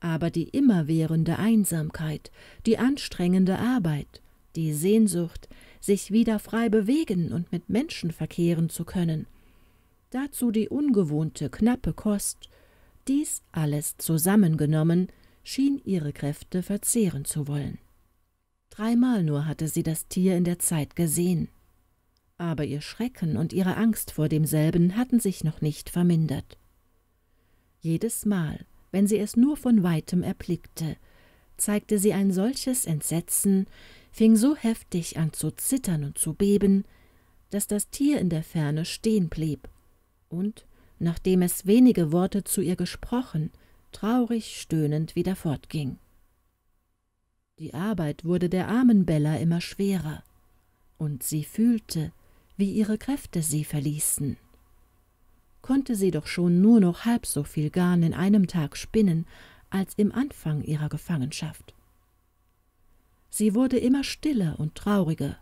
aber die immerwährende Einsamkeit, die anstrengende Arbeit, die Sehnsucht, sich wieder frei bewegen und mit Menschen verkehren zu können, dazu die ungewohnte, knappe Kost, dies alles zusammengenommen, schien ihre Kräfte verzehren zu wollen. Dreimal nur hatte sie das Tier in der Zeit gesehen, aber ihr Schrecken und ihre Angst vor demselben hatten sich noch nicht vermindert. Jedes Mal, wenn sie es nur von Weitem erblickte, zeigte sie ein solches Entsetzen, fing so heftig an zu zittern und zu beben, dass das Tier in der Ferne stehen blieb und, nachdem es wenige Worte zu ihr gesprochen, traurig stöhnend wieder fortging. Die Arbeit wurde der armen Bella immer schwerer, und sie fühlte, wie ihre Kräfte sie verließen. Konnte sie doch schon nur noch halb so viel Garn in einem Tag spinnen, als im Anfang ihrer Gefangenschaft. Sie wurde immer stiller und trauriger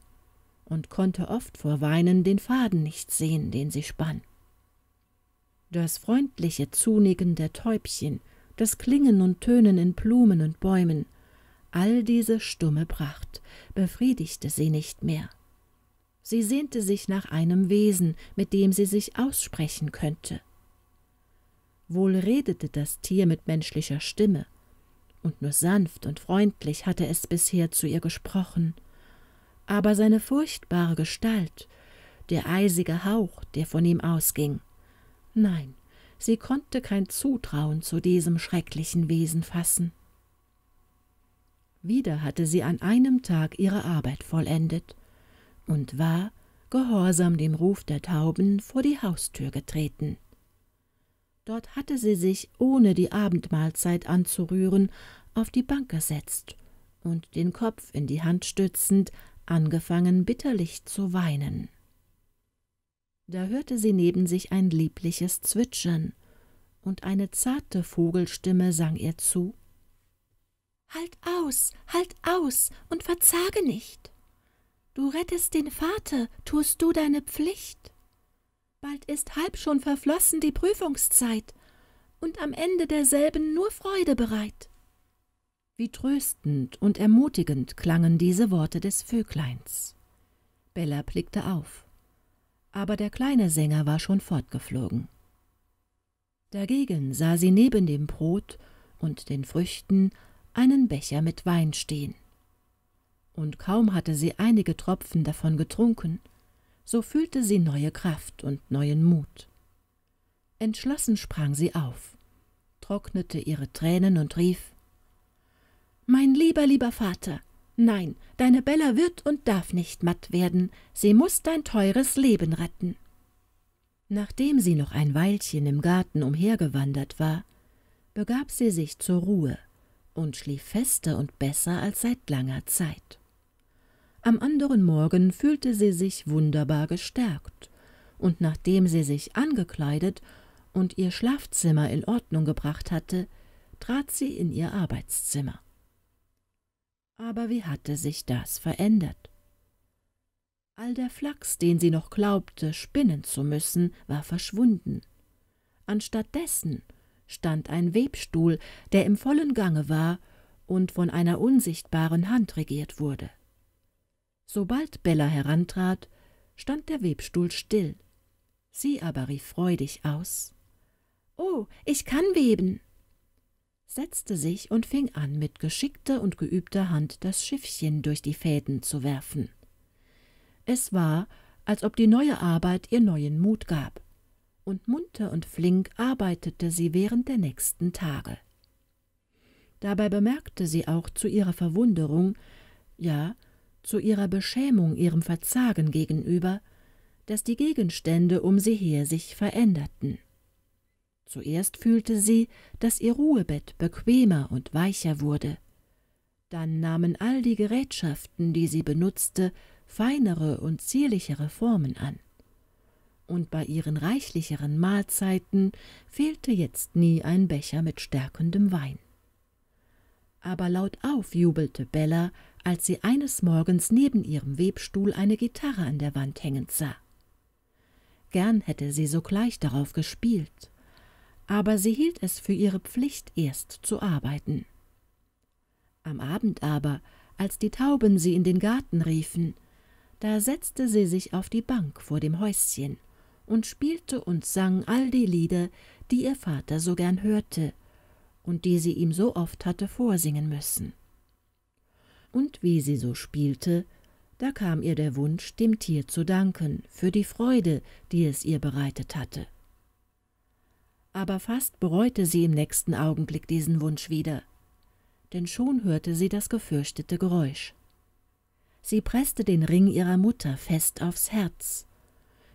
und konnte oft vor Weinen den Faden nicht sehen, den sie spann. Das freundliche Zunicken der Täubchen, das Klingen und Tönen in Blumen und Bäumen, all diese stumme Pracht befriedigte sie nicht mehr. Sie sehnte sich nach einem Wesen, mit dem sie sich aussprechen könnte. Wohl redete das Tier mit menschlicher Stimme, und nur sanft und freundlich hatte es bisher zu ihr gesprochen, aber seine furchtbare Gestalt, der eisige Hauch, der von ihm ausging, nein, sie konnte kein Zutrauen zu diesem schrecklichen Wesen fassen. Wieder hatte sie an einem Tag ihre Arbeit vollendet und war, gehorsam dem Ruf der Tauben, vor die Haustür getreten. Dort hatte sie sich, ohne die Abendmahlzeit anzurühren, auf die Bank gesetzt und den Kopf in die Hand stützend angefangen, bitterlich zu weinen. Da hörte sie neben sich ein liebliches Zwitschern, und eine zarte Vogelstimme sang ihr zu: halt aus und verzage nicht! Du rettest den Vater, tust du deine Pflicht! Bald ist halb schon verflossen die Prüfungszeit und am Ende derselben nur Freude bereit. Wie tröstend und ermutigend klangen diese Worte des Vögleins. Bella blickte auf, aber der kleine Sänger war schon fortgeflogen. Dagegen sah sie neben dem Brot und den Früchten einen Becher mit Wein stehen. Und kaum hatte sie einige Tropfen davon getrunken, so fühlte sie neue Kraft und neuen Mut. Entschlossen sprang sie auf, trocknete ihre Tränen und rief: »Mein lieber, lieber Vater, nein, deine Bella wird und darf nicht matt werden, sie muss dein teures Leben retten.« Nachdem sie noch ein Weilchen im Garten umhergewandert war, begab sie sich zur Ruhe und schlief fester und besser als seit langer Zeit. Am anderen Morgen fühlte sie sich wunderbar gestärkt, und nachdem sie sich angekleidet und ihr Schlafzimmer in Ordnung gebracht hatte, trat sie in ihr Arbeitszimmer. Aber wie hatte sich das verändert? All der Flachs, den sie noch glaubte, spinnen zu müssen, war verschwunden. Anstatt dessen stand ein Webstuhl, der im vollen Gange war und von einer unsichtbaren Hand regiert wurde. Sobald Bella herantrat, stand der Webstuhl still. Sie aber rief freudig aus: »Oh, ich kann weben!« setzte sich und fing an, mit geschickter und geübter Hand das Schiffchen durch die Fäden zu werfen. Es war, als ob die neue Arbeit ihr neuen Mut gab, und munter und flink arbeitete sie während der nächsten Tage. Dabei bemerkte sie auch zu ihrer Verwunderung, ja, zu ihrer Beschämung ihrem Verzagen gegenüber, dass die Gegenstände um sie her sich veränderten. Zuerst fühlte sie, dass ihr Ruhebett bequemer und weicher wurde. Dann nahmen all die Gerätschaften, die sie benutzte, feinere und zierlichere Formen an. Und bei ihren reichlicheren Mahlzeiten fehlte jetzt nie ein Becher mit stärkendem Wein. Aber laut auf jubelte Bella, als sie eines Morgens neben ihrem Webstuhl eine Gitarre an der Wand hängend sah. Gern hätte sie sogleich darauf gespielt, aber sie hielt es für ihre Pflicht, erst zu arbeiten. Am Abend aber, als die Tauben sie in den Garten riefen, da setzte sie sich auf die Bank vor dem Häuschen und spielte und sang all die Lieder, die ihr Vater so gern hörte und die sie ihm so oft hatte vorsingen müssen. Und wie sie so spielte, da kam ihr der Wunsch, dem Tier zu danken für die Freude, die es ihr bereitet hatte. Aber fast bereute sie im nächsten Augenblick diesen Wunsch wieder, denn schon hörte sie das gefürchtete Geräusch. Sie presste den Ring ihrer Mutter fest aufs Herz,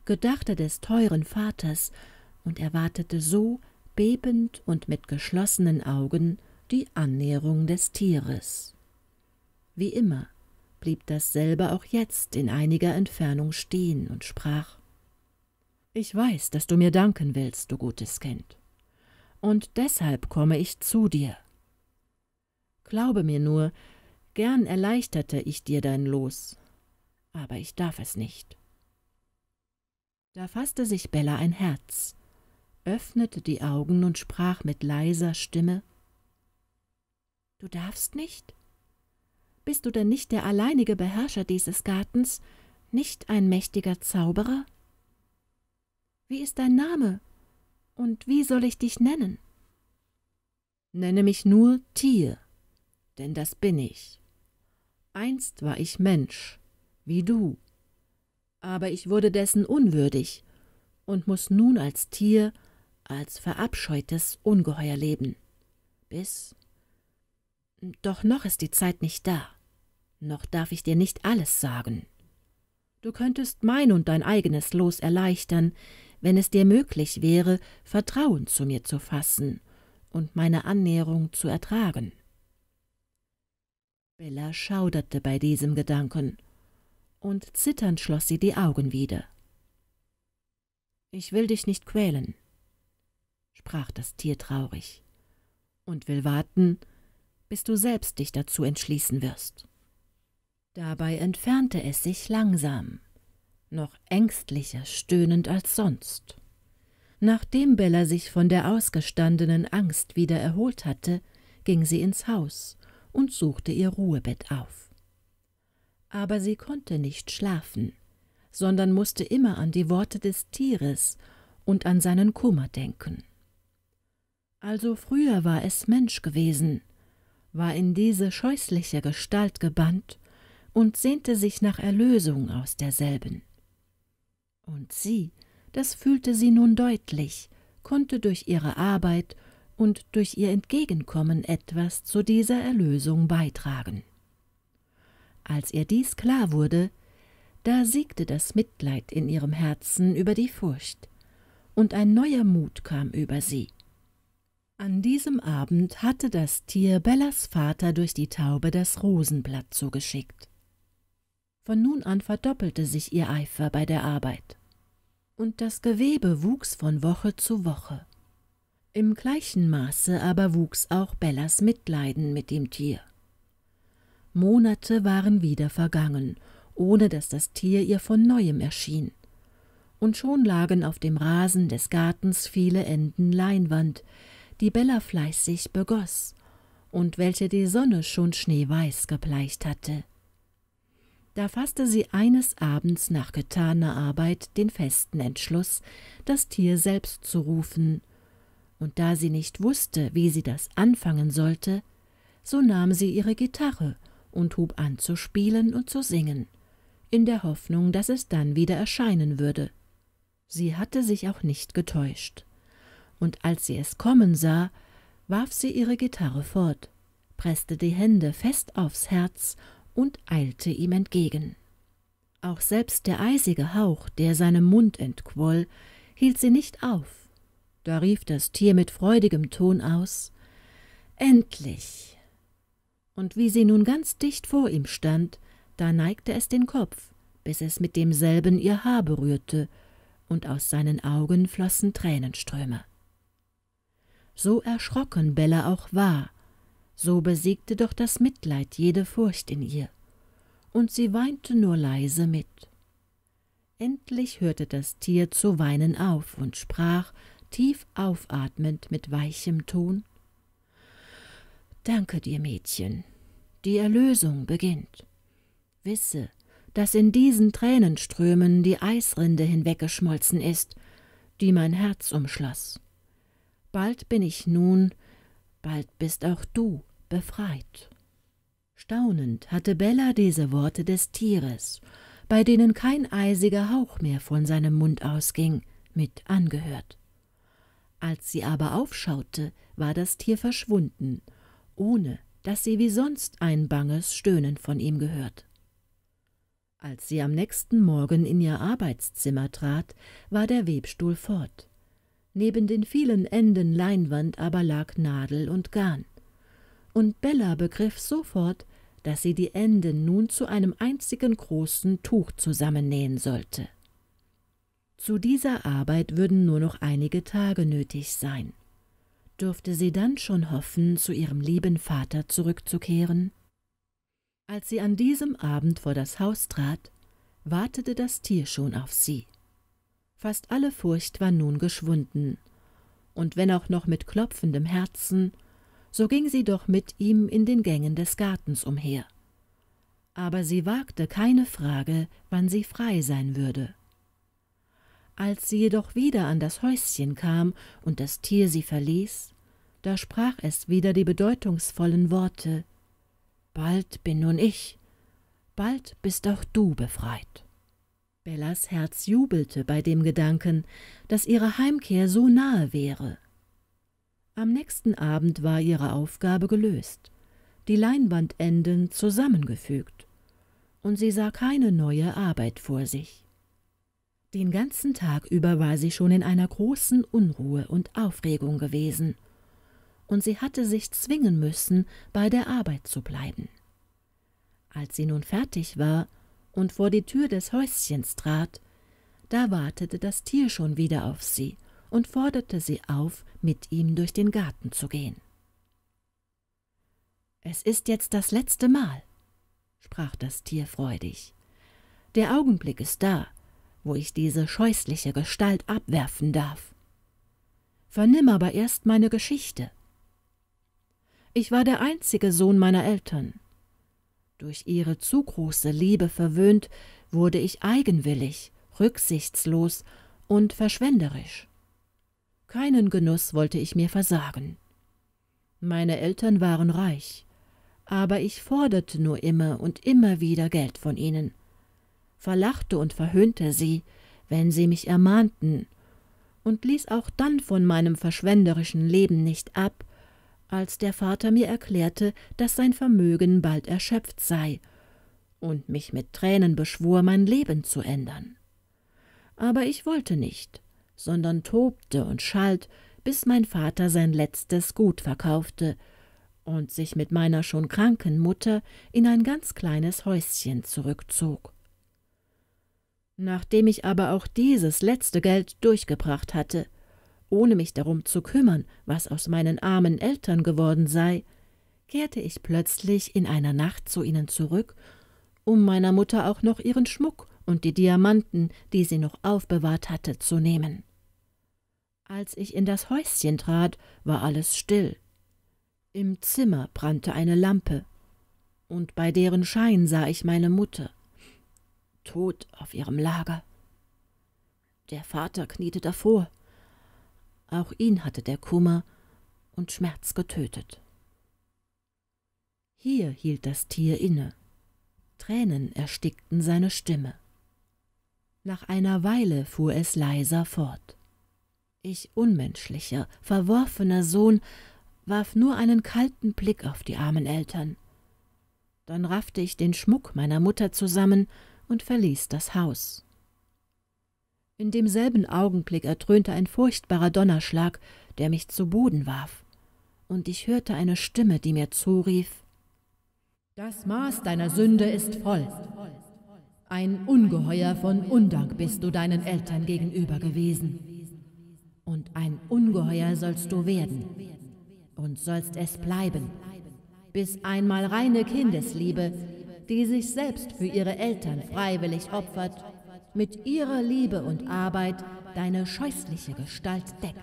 gedachte des teuren Vaters und erwartete so, bebend und mit geschlossenen Augen, die Annäherung des Tieres. Wie immer blieb dasselbe auch jetzt in einiger Entfernung stehen und sprach: »Ich weiß, dass du mir danken willst, du gutes Kind, und deshalb komme ich zu dir. Glaube mir nur, gern erleichterte ich dir dein Los, aber ich darf es nicht.« Da fasste sich Bella ein Herz, öffnete die Augen und sprach mit leiser Stimme: »Du darfst nicht? Bist du denn nicht der alleinige Beherrscher dieses Gartens, nicht ein mächtiger Zauberer? Wie ist dein Name, und wie soll ich dich nennen?« »Nenne mich nur Tier, denn das bin ich. Einst war ich Mensch, wie du, aber ich wurde dessen unwürdig und muss nun als Tier, als verabscheutes Ungeheuer leben. Bis... Doch noch ist die Zeit nicht da. Noch darf ich dir nicht alles sagen. Du könntest mein und dein eigenes Los erleichtern, wenn es dir möglich wäre, Vertrauen zu mir zu fassen und meine Annäherung zu ertragen.« Bella schauderte bei diesem Gedanken, und zitternd schloss sie die Augen wieder. »Ich will dich nicht quälen«, sprach das Tier traurig, »und will warten, bis du selbst dich dazu entschließen wirst.« Dabei entfernte es sich langsam, noch ängstlicher stöhnend als sonst. Nachdem Bella sich von der ausgestandenen Angst wieder erholt hatte, ging sie ins Haus und suchte ihr Ruhebett auf. Aber sie konnte nicht schlafen, sondern musste immer an die Worte des Tieres und an seinen Kummer denken. Also früher war es Mensch gewesen, war in diese scheußliche Gestalt gebannt und sehnte sich nach Erlösung aus derselben. Und sie, das fühlte sie nun deutlich, konnte durch ihre Arbeit und durch ihr Entgegenkommen etwas zu dieser Erlösung beitragen. Als ihr dies klar wurde, da siegte das Mitleid in ihrem Herzen über die Furcht, und ein neuer Mut kam über sie. An diesem Abend hatte das Tier Bellas Vater durch die Taube das Rosenblatt zugeschickt. Von nun an verdoppelte sich ihr Eifer bei der Arbeit, und das Gewebe wuchs von Woche zu Woche. Im gleichen Maße aber wuchs auch Bellas Mitleiden mit dem Tier. Monate waren wieder vergangen, ohne dass das Tier ihr von Neuem erschien, und schon lagen auf dem Rasen des Gartens viele Enden Leinwand, die Bella fleißig begoss und welche die Sonne schon schneeweiß gebleicht hatte. Da fasste sie eines Abends nach getaner Arbeit den festen Entschluss, das Tier selbst zu rufen, und da sie nicht wusste, wie sie das anfangen sollte, so nahm sie ihre Gitarre und hub an zu spielen und zu singen, in der Hoffnung, dass es dann wieder erscheinen würde. Sie hatte sich auch nicht getäuscht, und als sie es kommen sah, warf sie ihre Gitarre fort, presste die Hände fest aufs Herz und eilte ihm entgegen. Auch selbst der eisige Hauch, der seinem Mund entquoll, hielt sie nicht auf. Da rief das Tier mit freudigem Ton aus, »Endlich!« Und wie sie nun ganz dicht vor ihm stand, da neigte es den Kopf, bis es mit demselben ihr Haar berührte, und aus seinen Augen flossen Tränenströme. So erschrocken Bella auch war, so besiegte doch das Mitleid jede Furcht in ihr, und sie weinte nur leise mit. Endlich hörte das Tier zu weinen auf und sprach, tief aufatmend mit weichem Ton, »Danke dir, Mädchen, die Erlösung beginnt. Wisse, dass in diesen Tränenströmen die Eisrinde hinweggeschmolzen ist, die mein Herz umschloss. Bald bin ich nun, bald bist auch du befreit.« Staunend hatte Bella diese Worte des Tieres, bei denen kein eisiger Hauch mehr von seinem Mund ausging, mit angehört. Als sie aber aufschaute, war das Tier verschwunden, ohne dass sie wie sonst ein banges Stöhnen von ihm gehört. Als sie am nächsten Morgen in ihr Arbeitszimmer trat, war der Webstuhl fort. Neben den vielen Enden Leinwand aber lag Nadel und Garn. Und Bella begriff sofort, dass sie die Enden nun zu einem einzigen großen Tuch zusammennähen sollte. Zu dieser Arbeit würden nur noch einige Tage nötig sein. Dürfte sie dann schon hoffen, zu ihrem lieben Vater zurückzukehren? Als sie an diesem Abend vor das Haus trat, wartete das Tier schon auf sie. Fast alle Furcht war nun geschwunden, und wenn auch noch mit klopfendem Herzen, so ging sie doch mit ihm in den Gängen des Gartens umher. Aber sie wagte keine Frage, wann sie frei sein würde. Als sie jedoch wieder an das Häuschen kam und das Tier sie verließ, da sprach es wieder die bedeutungsvollen Worte, »Bald bin nun ich, bald bist auch du befreit.« Bellas Herz jubelte bei dem Gedanken, dass ihre Heimkehr so nahe wäre. Am nächsten Abend war ihre Aufgabe gelöst, die Leinwandenden zusammengefügt, und sie sah keine neue Arbeit vor sich. Den ganzen Tag über war sie schon in einer großen Unruhe und Aufregung gewesen, und sie hatte sich zwingen müssen, bei der Arbeit zu bleiben. Als sie nun fertig war und vor die Tür des Häuschens trat, da wartete das Tier schon wieder auf sie und forderte sie auf, mit ihm durch den Garten zu gehen. »Es ist jetzt das letzte Mal«, sprach das Tier freudig. »Der Augenblick ist da, wo ich diese scheußliche Gestalt abwerfen darf. Vernimm aber erst meine Geschichte. Ich war der einzige Sohn meiner Eltern. Durch ihre zu große Liebe verwöhnt, wurde ich eigenwillig, rücksichtslos und verschwenderisch. Keinen Genuss wollte ich mir versagen. Meine Eltern waren reich, aber ich forderte nur immer und immer wieder Geld von ihnen, verlachte und verhöhnte sie, wenn sie mich ermahnten, und ließ auch dann von meinem verschwenderischen Leben nicht ab, als der Vater mir erklärte, dass sein Vermögen bald erschöpft sei und mich mit Tränen beschwor, mein Leben zu ändern. Aber ich wollte nicht, sondern tobte und schalt, bis mein Vater sein letztes Gut verkaufte und sich mit meiner schon kranken Mutter in ein ganz kleines Häuschen zurückzog. Nachdem ich aber auch dieses letzte Geld durchgebracht hatte, ohne mich darum zu kümmern, was aus meinen armen Eltern geworden sei, kehrte ich plötzlich in einer Nacht zu ihnen zurück, um meiner Mutter auch noch ihren Schmuck und die Diamanten, die sie noch aufbewahrt hatte, zu nehmen. Als ich in das Häuschen trat, war alles still. Im Zimmer brannte eine Lampe, und bei deren Schein sah ich meine Mutter, tot auf ihrem Lager. Der Vater kniete davor, Auch ihn hatte der Kummer und Schmerz getötet. Hier hielt das Tier inne. Tränen erstickten seine Stimme. Nach einer Weile fuhr es leiser fort. Ich, unmenschlicher, verworfener Sohn, warf nur einen kalten Blick auf die armen Eltern. Dann raffte ich den Schmuck meiner Mutter zusammen und verließ das Haus. In demselben Augenblick erdröhnte ein furchtbarer Donnerschlag, der mich zu Boden warf, und ich hörte eine Stimme, die mir zurief: »Das Maß deiner Sünde ist voll. Ein Ungeheuer von Undank bist du deinen Eltern gegenüber gewesen. Und ein Ungeheuer sollst du werden und sollst es bleiben, bis einmal reine Kindesliebe, die sich selbst für ihre Eltern freiwillig opfert, mit ihrer Liebe und Arbeit deine scheußliche Gestalt deckt.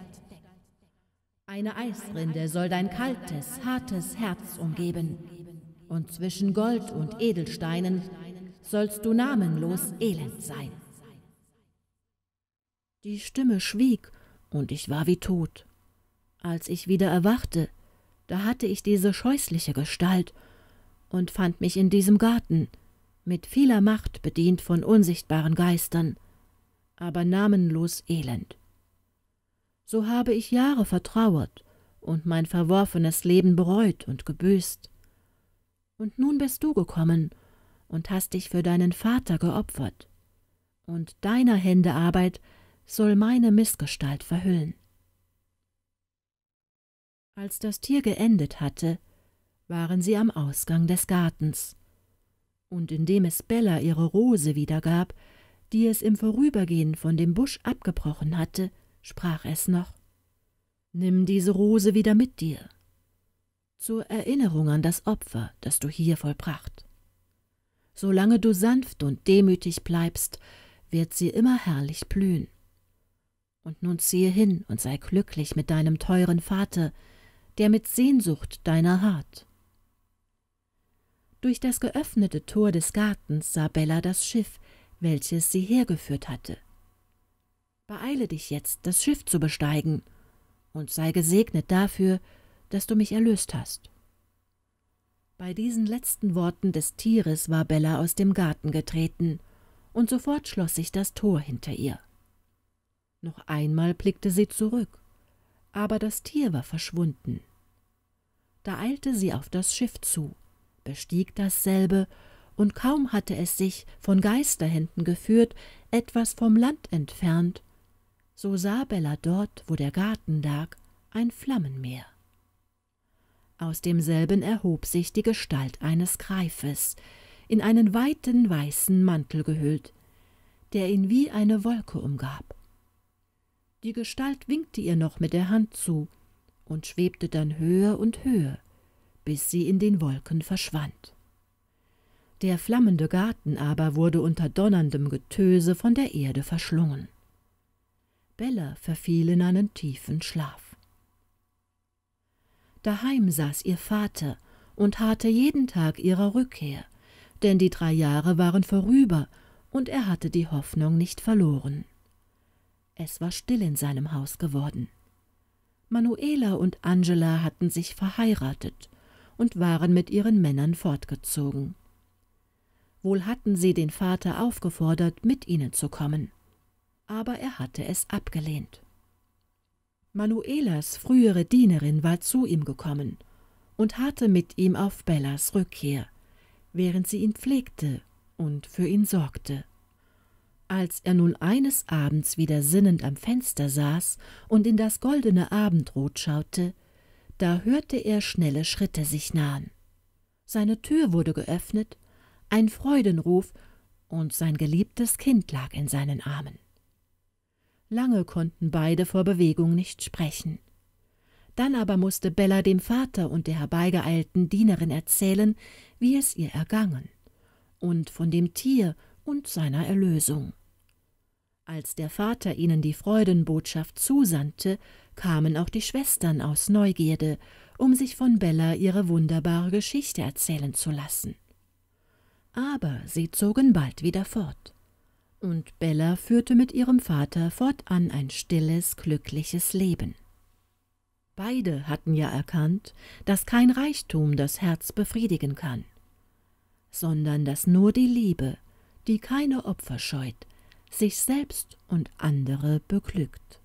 Eine Eisrinde soll dein kaltes, hartes Herz umgeben, und zwischen Gold und Edelsteinen sollst du namenlos elend sein.« Die Stimme schwieg, und ich war wie tot. Als ich wieder erwachte, da hatte ich diese scheußliche Gestalt und fand mich in diesem Garten, mit vieler Macht bedient von unsichtbaren Geistern, aber namenlos elend. So habe ich Jahre vertrauert und mein verworfenes Leben bereut und gebüßt. Und nun bist du gekommen und hast dich für deinen Vater geopfert, und deiner Hände Arbeit soll meine Missgestalt verhüllen. Als das Tier geendet hatte, waren sie am Ausgang des Gartens, und indem es Bella ihre Rose wiedergab, die es im Vorübergehen von dem Busch abgebrochen hatte, sprach es noch: »Nimm diese Rose wieder mit dir, zur Erinnerung an das Opfer, das du hier vollbracht. Solange du sanft und demütig bleibst, wird sie immer herrlich blühen. Und nun ziehe hin und sei glücklich mit deinem teuren Vater, der mit Sehnsucht deiner harrt.« Durch das geöffnete Tor des Gartens sah Bella das Schiff, welches sie hergeführt hatte. »Beeile dich jetzt, das Schiff zu besteigen, und sei gesegnet dafür, dass du mich erlöst hast.« Bei diesen letzten Worten des Tieres war Bella aus dem Garten getreten, und sofort schloss sich das Tor hinter ihr. Noch einmal blickte sie zurück, aber das Tier war verschwunden. Da eilte sie auf das Schiff zu, bestieg dasselbe, und kaum hatte es sich, von Geisterhänden geführt, etwas vom Land entfernt, so sah Bella dort, wo der Garten lag, ein Flammenmeer. Aus demselben erhob sich die Gestalt eines Greifes, in einen weiten weißen Mantel gehüllt, der ihn wie eine Wolke umgab. Die Gestalt winkte ihr noch mit der Hand zu und schwebte dann höher und höher, bis sie in den Wolken verschwand. Der flammende Garten aber wurde unter donnerndem Getöse von der Erde verschlungen. Bella verfiel in einen tiefen Schlaf. Daheim saß ihr Vater und harrte jeden Tag ihrer Rückkehr, denn die 3 Jahre waren vorüber und er hatte die Hoffnung nicht verloren. Es war still in seinem Haus geworden. Manuela und Angela hatten sich verheiratet und waren mit ihren Männern fortgezogen. Wohl hatten sie den Vater aufgefordert, mit ihnen zu kommen, aber er hatte es abgelehnt. Manuelas frühere Dienerin war zu ihm gekommen und harrte mit ihm auf Bellas Rückkehr, während sie ihn pflegte und für ihn sorgte. Als er nun eines Abends wieder sinnend am Fenster saß und in das goldene Abendrot schaute, da hörte er schnelle Schritte sich nahen. Seine Tür wurde geöffnet, ein Freudenruf, und sein geliebtes Kind lag in seinen Armen. Lange konnten beide vor Bewegung nicht sprechen. Dann aber musste Bella dem Vater und der herbeigeeilten Dienerin erzählen, wie es ihr ergangen, und von dem Tier und seiner Erlösung. Als der Vater ihnen die Freudenbotschaft zusandte, kamen auch die Schwestern aus Neugierde, um sich von Bella ihre wunderbare Geschichte erzählen zu lassen. Aber sie zogen bald wieder fort. und Bella führte mit ihrem Vater fortan ein stilles, glückliches Leben. Beide hatten ja erkannt, dass kein Reichtum das Herz befriedigen kann, sondern dass nur die Liebe, die keine Opfer scheut, sich selbst und andere beglückt.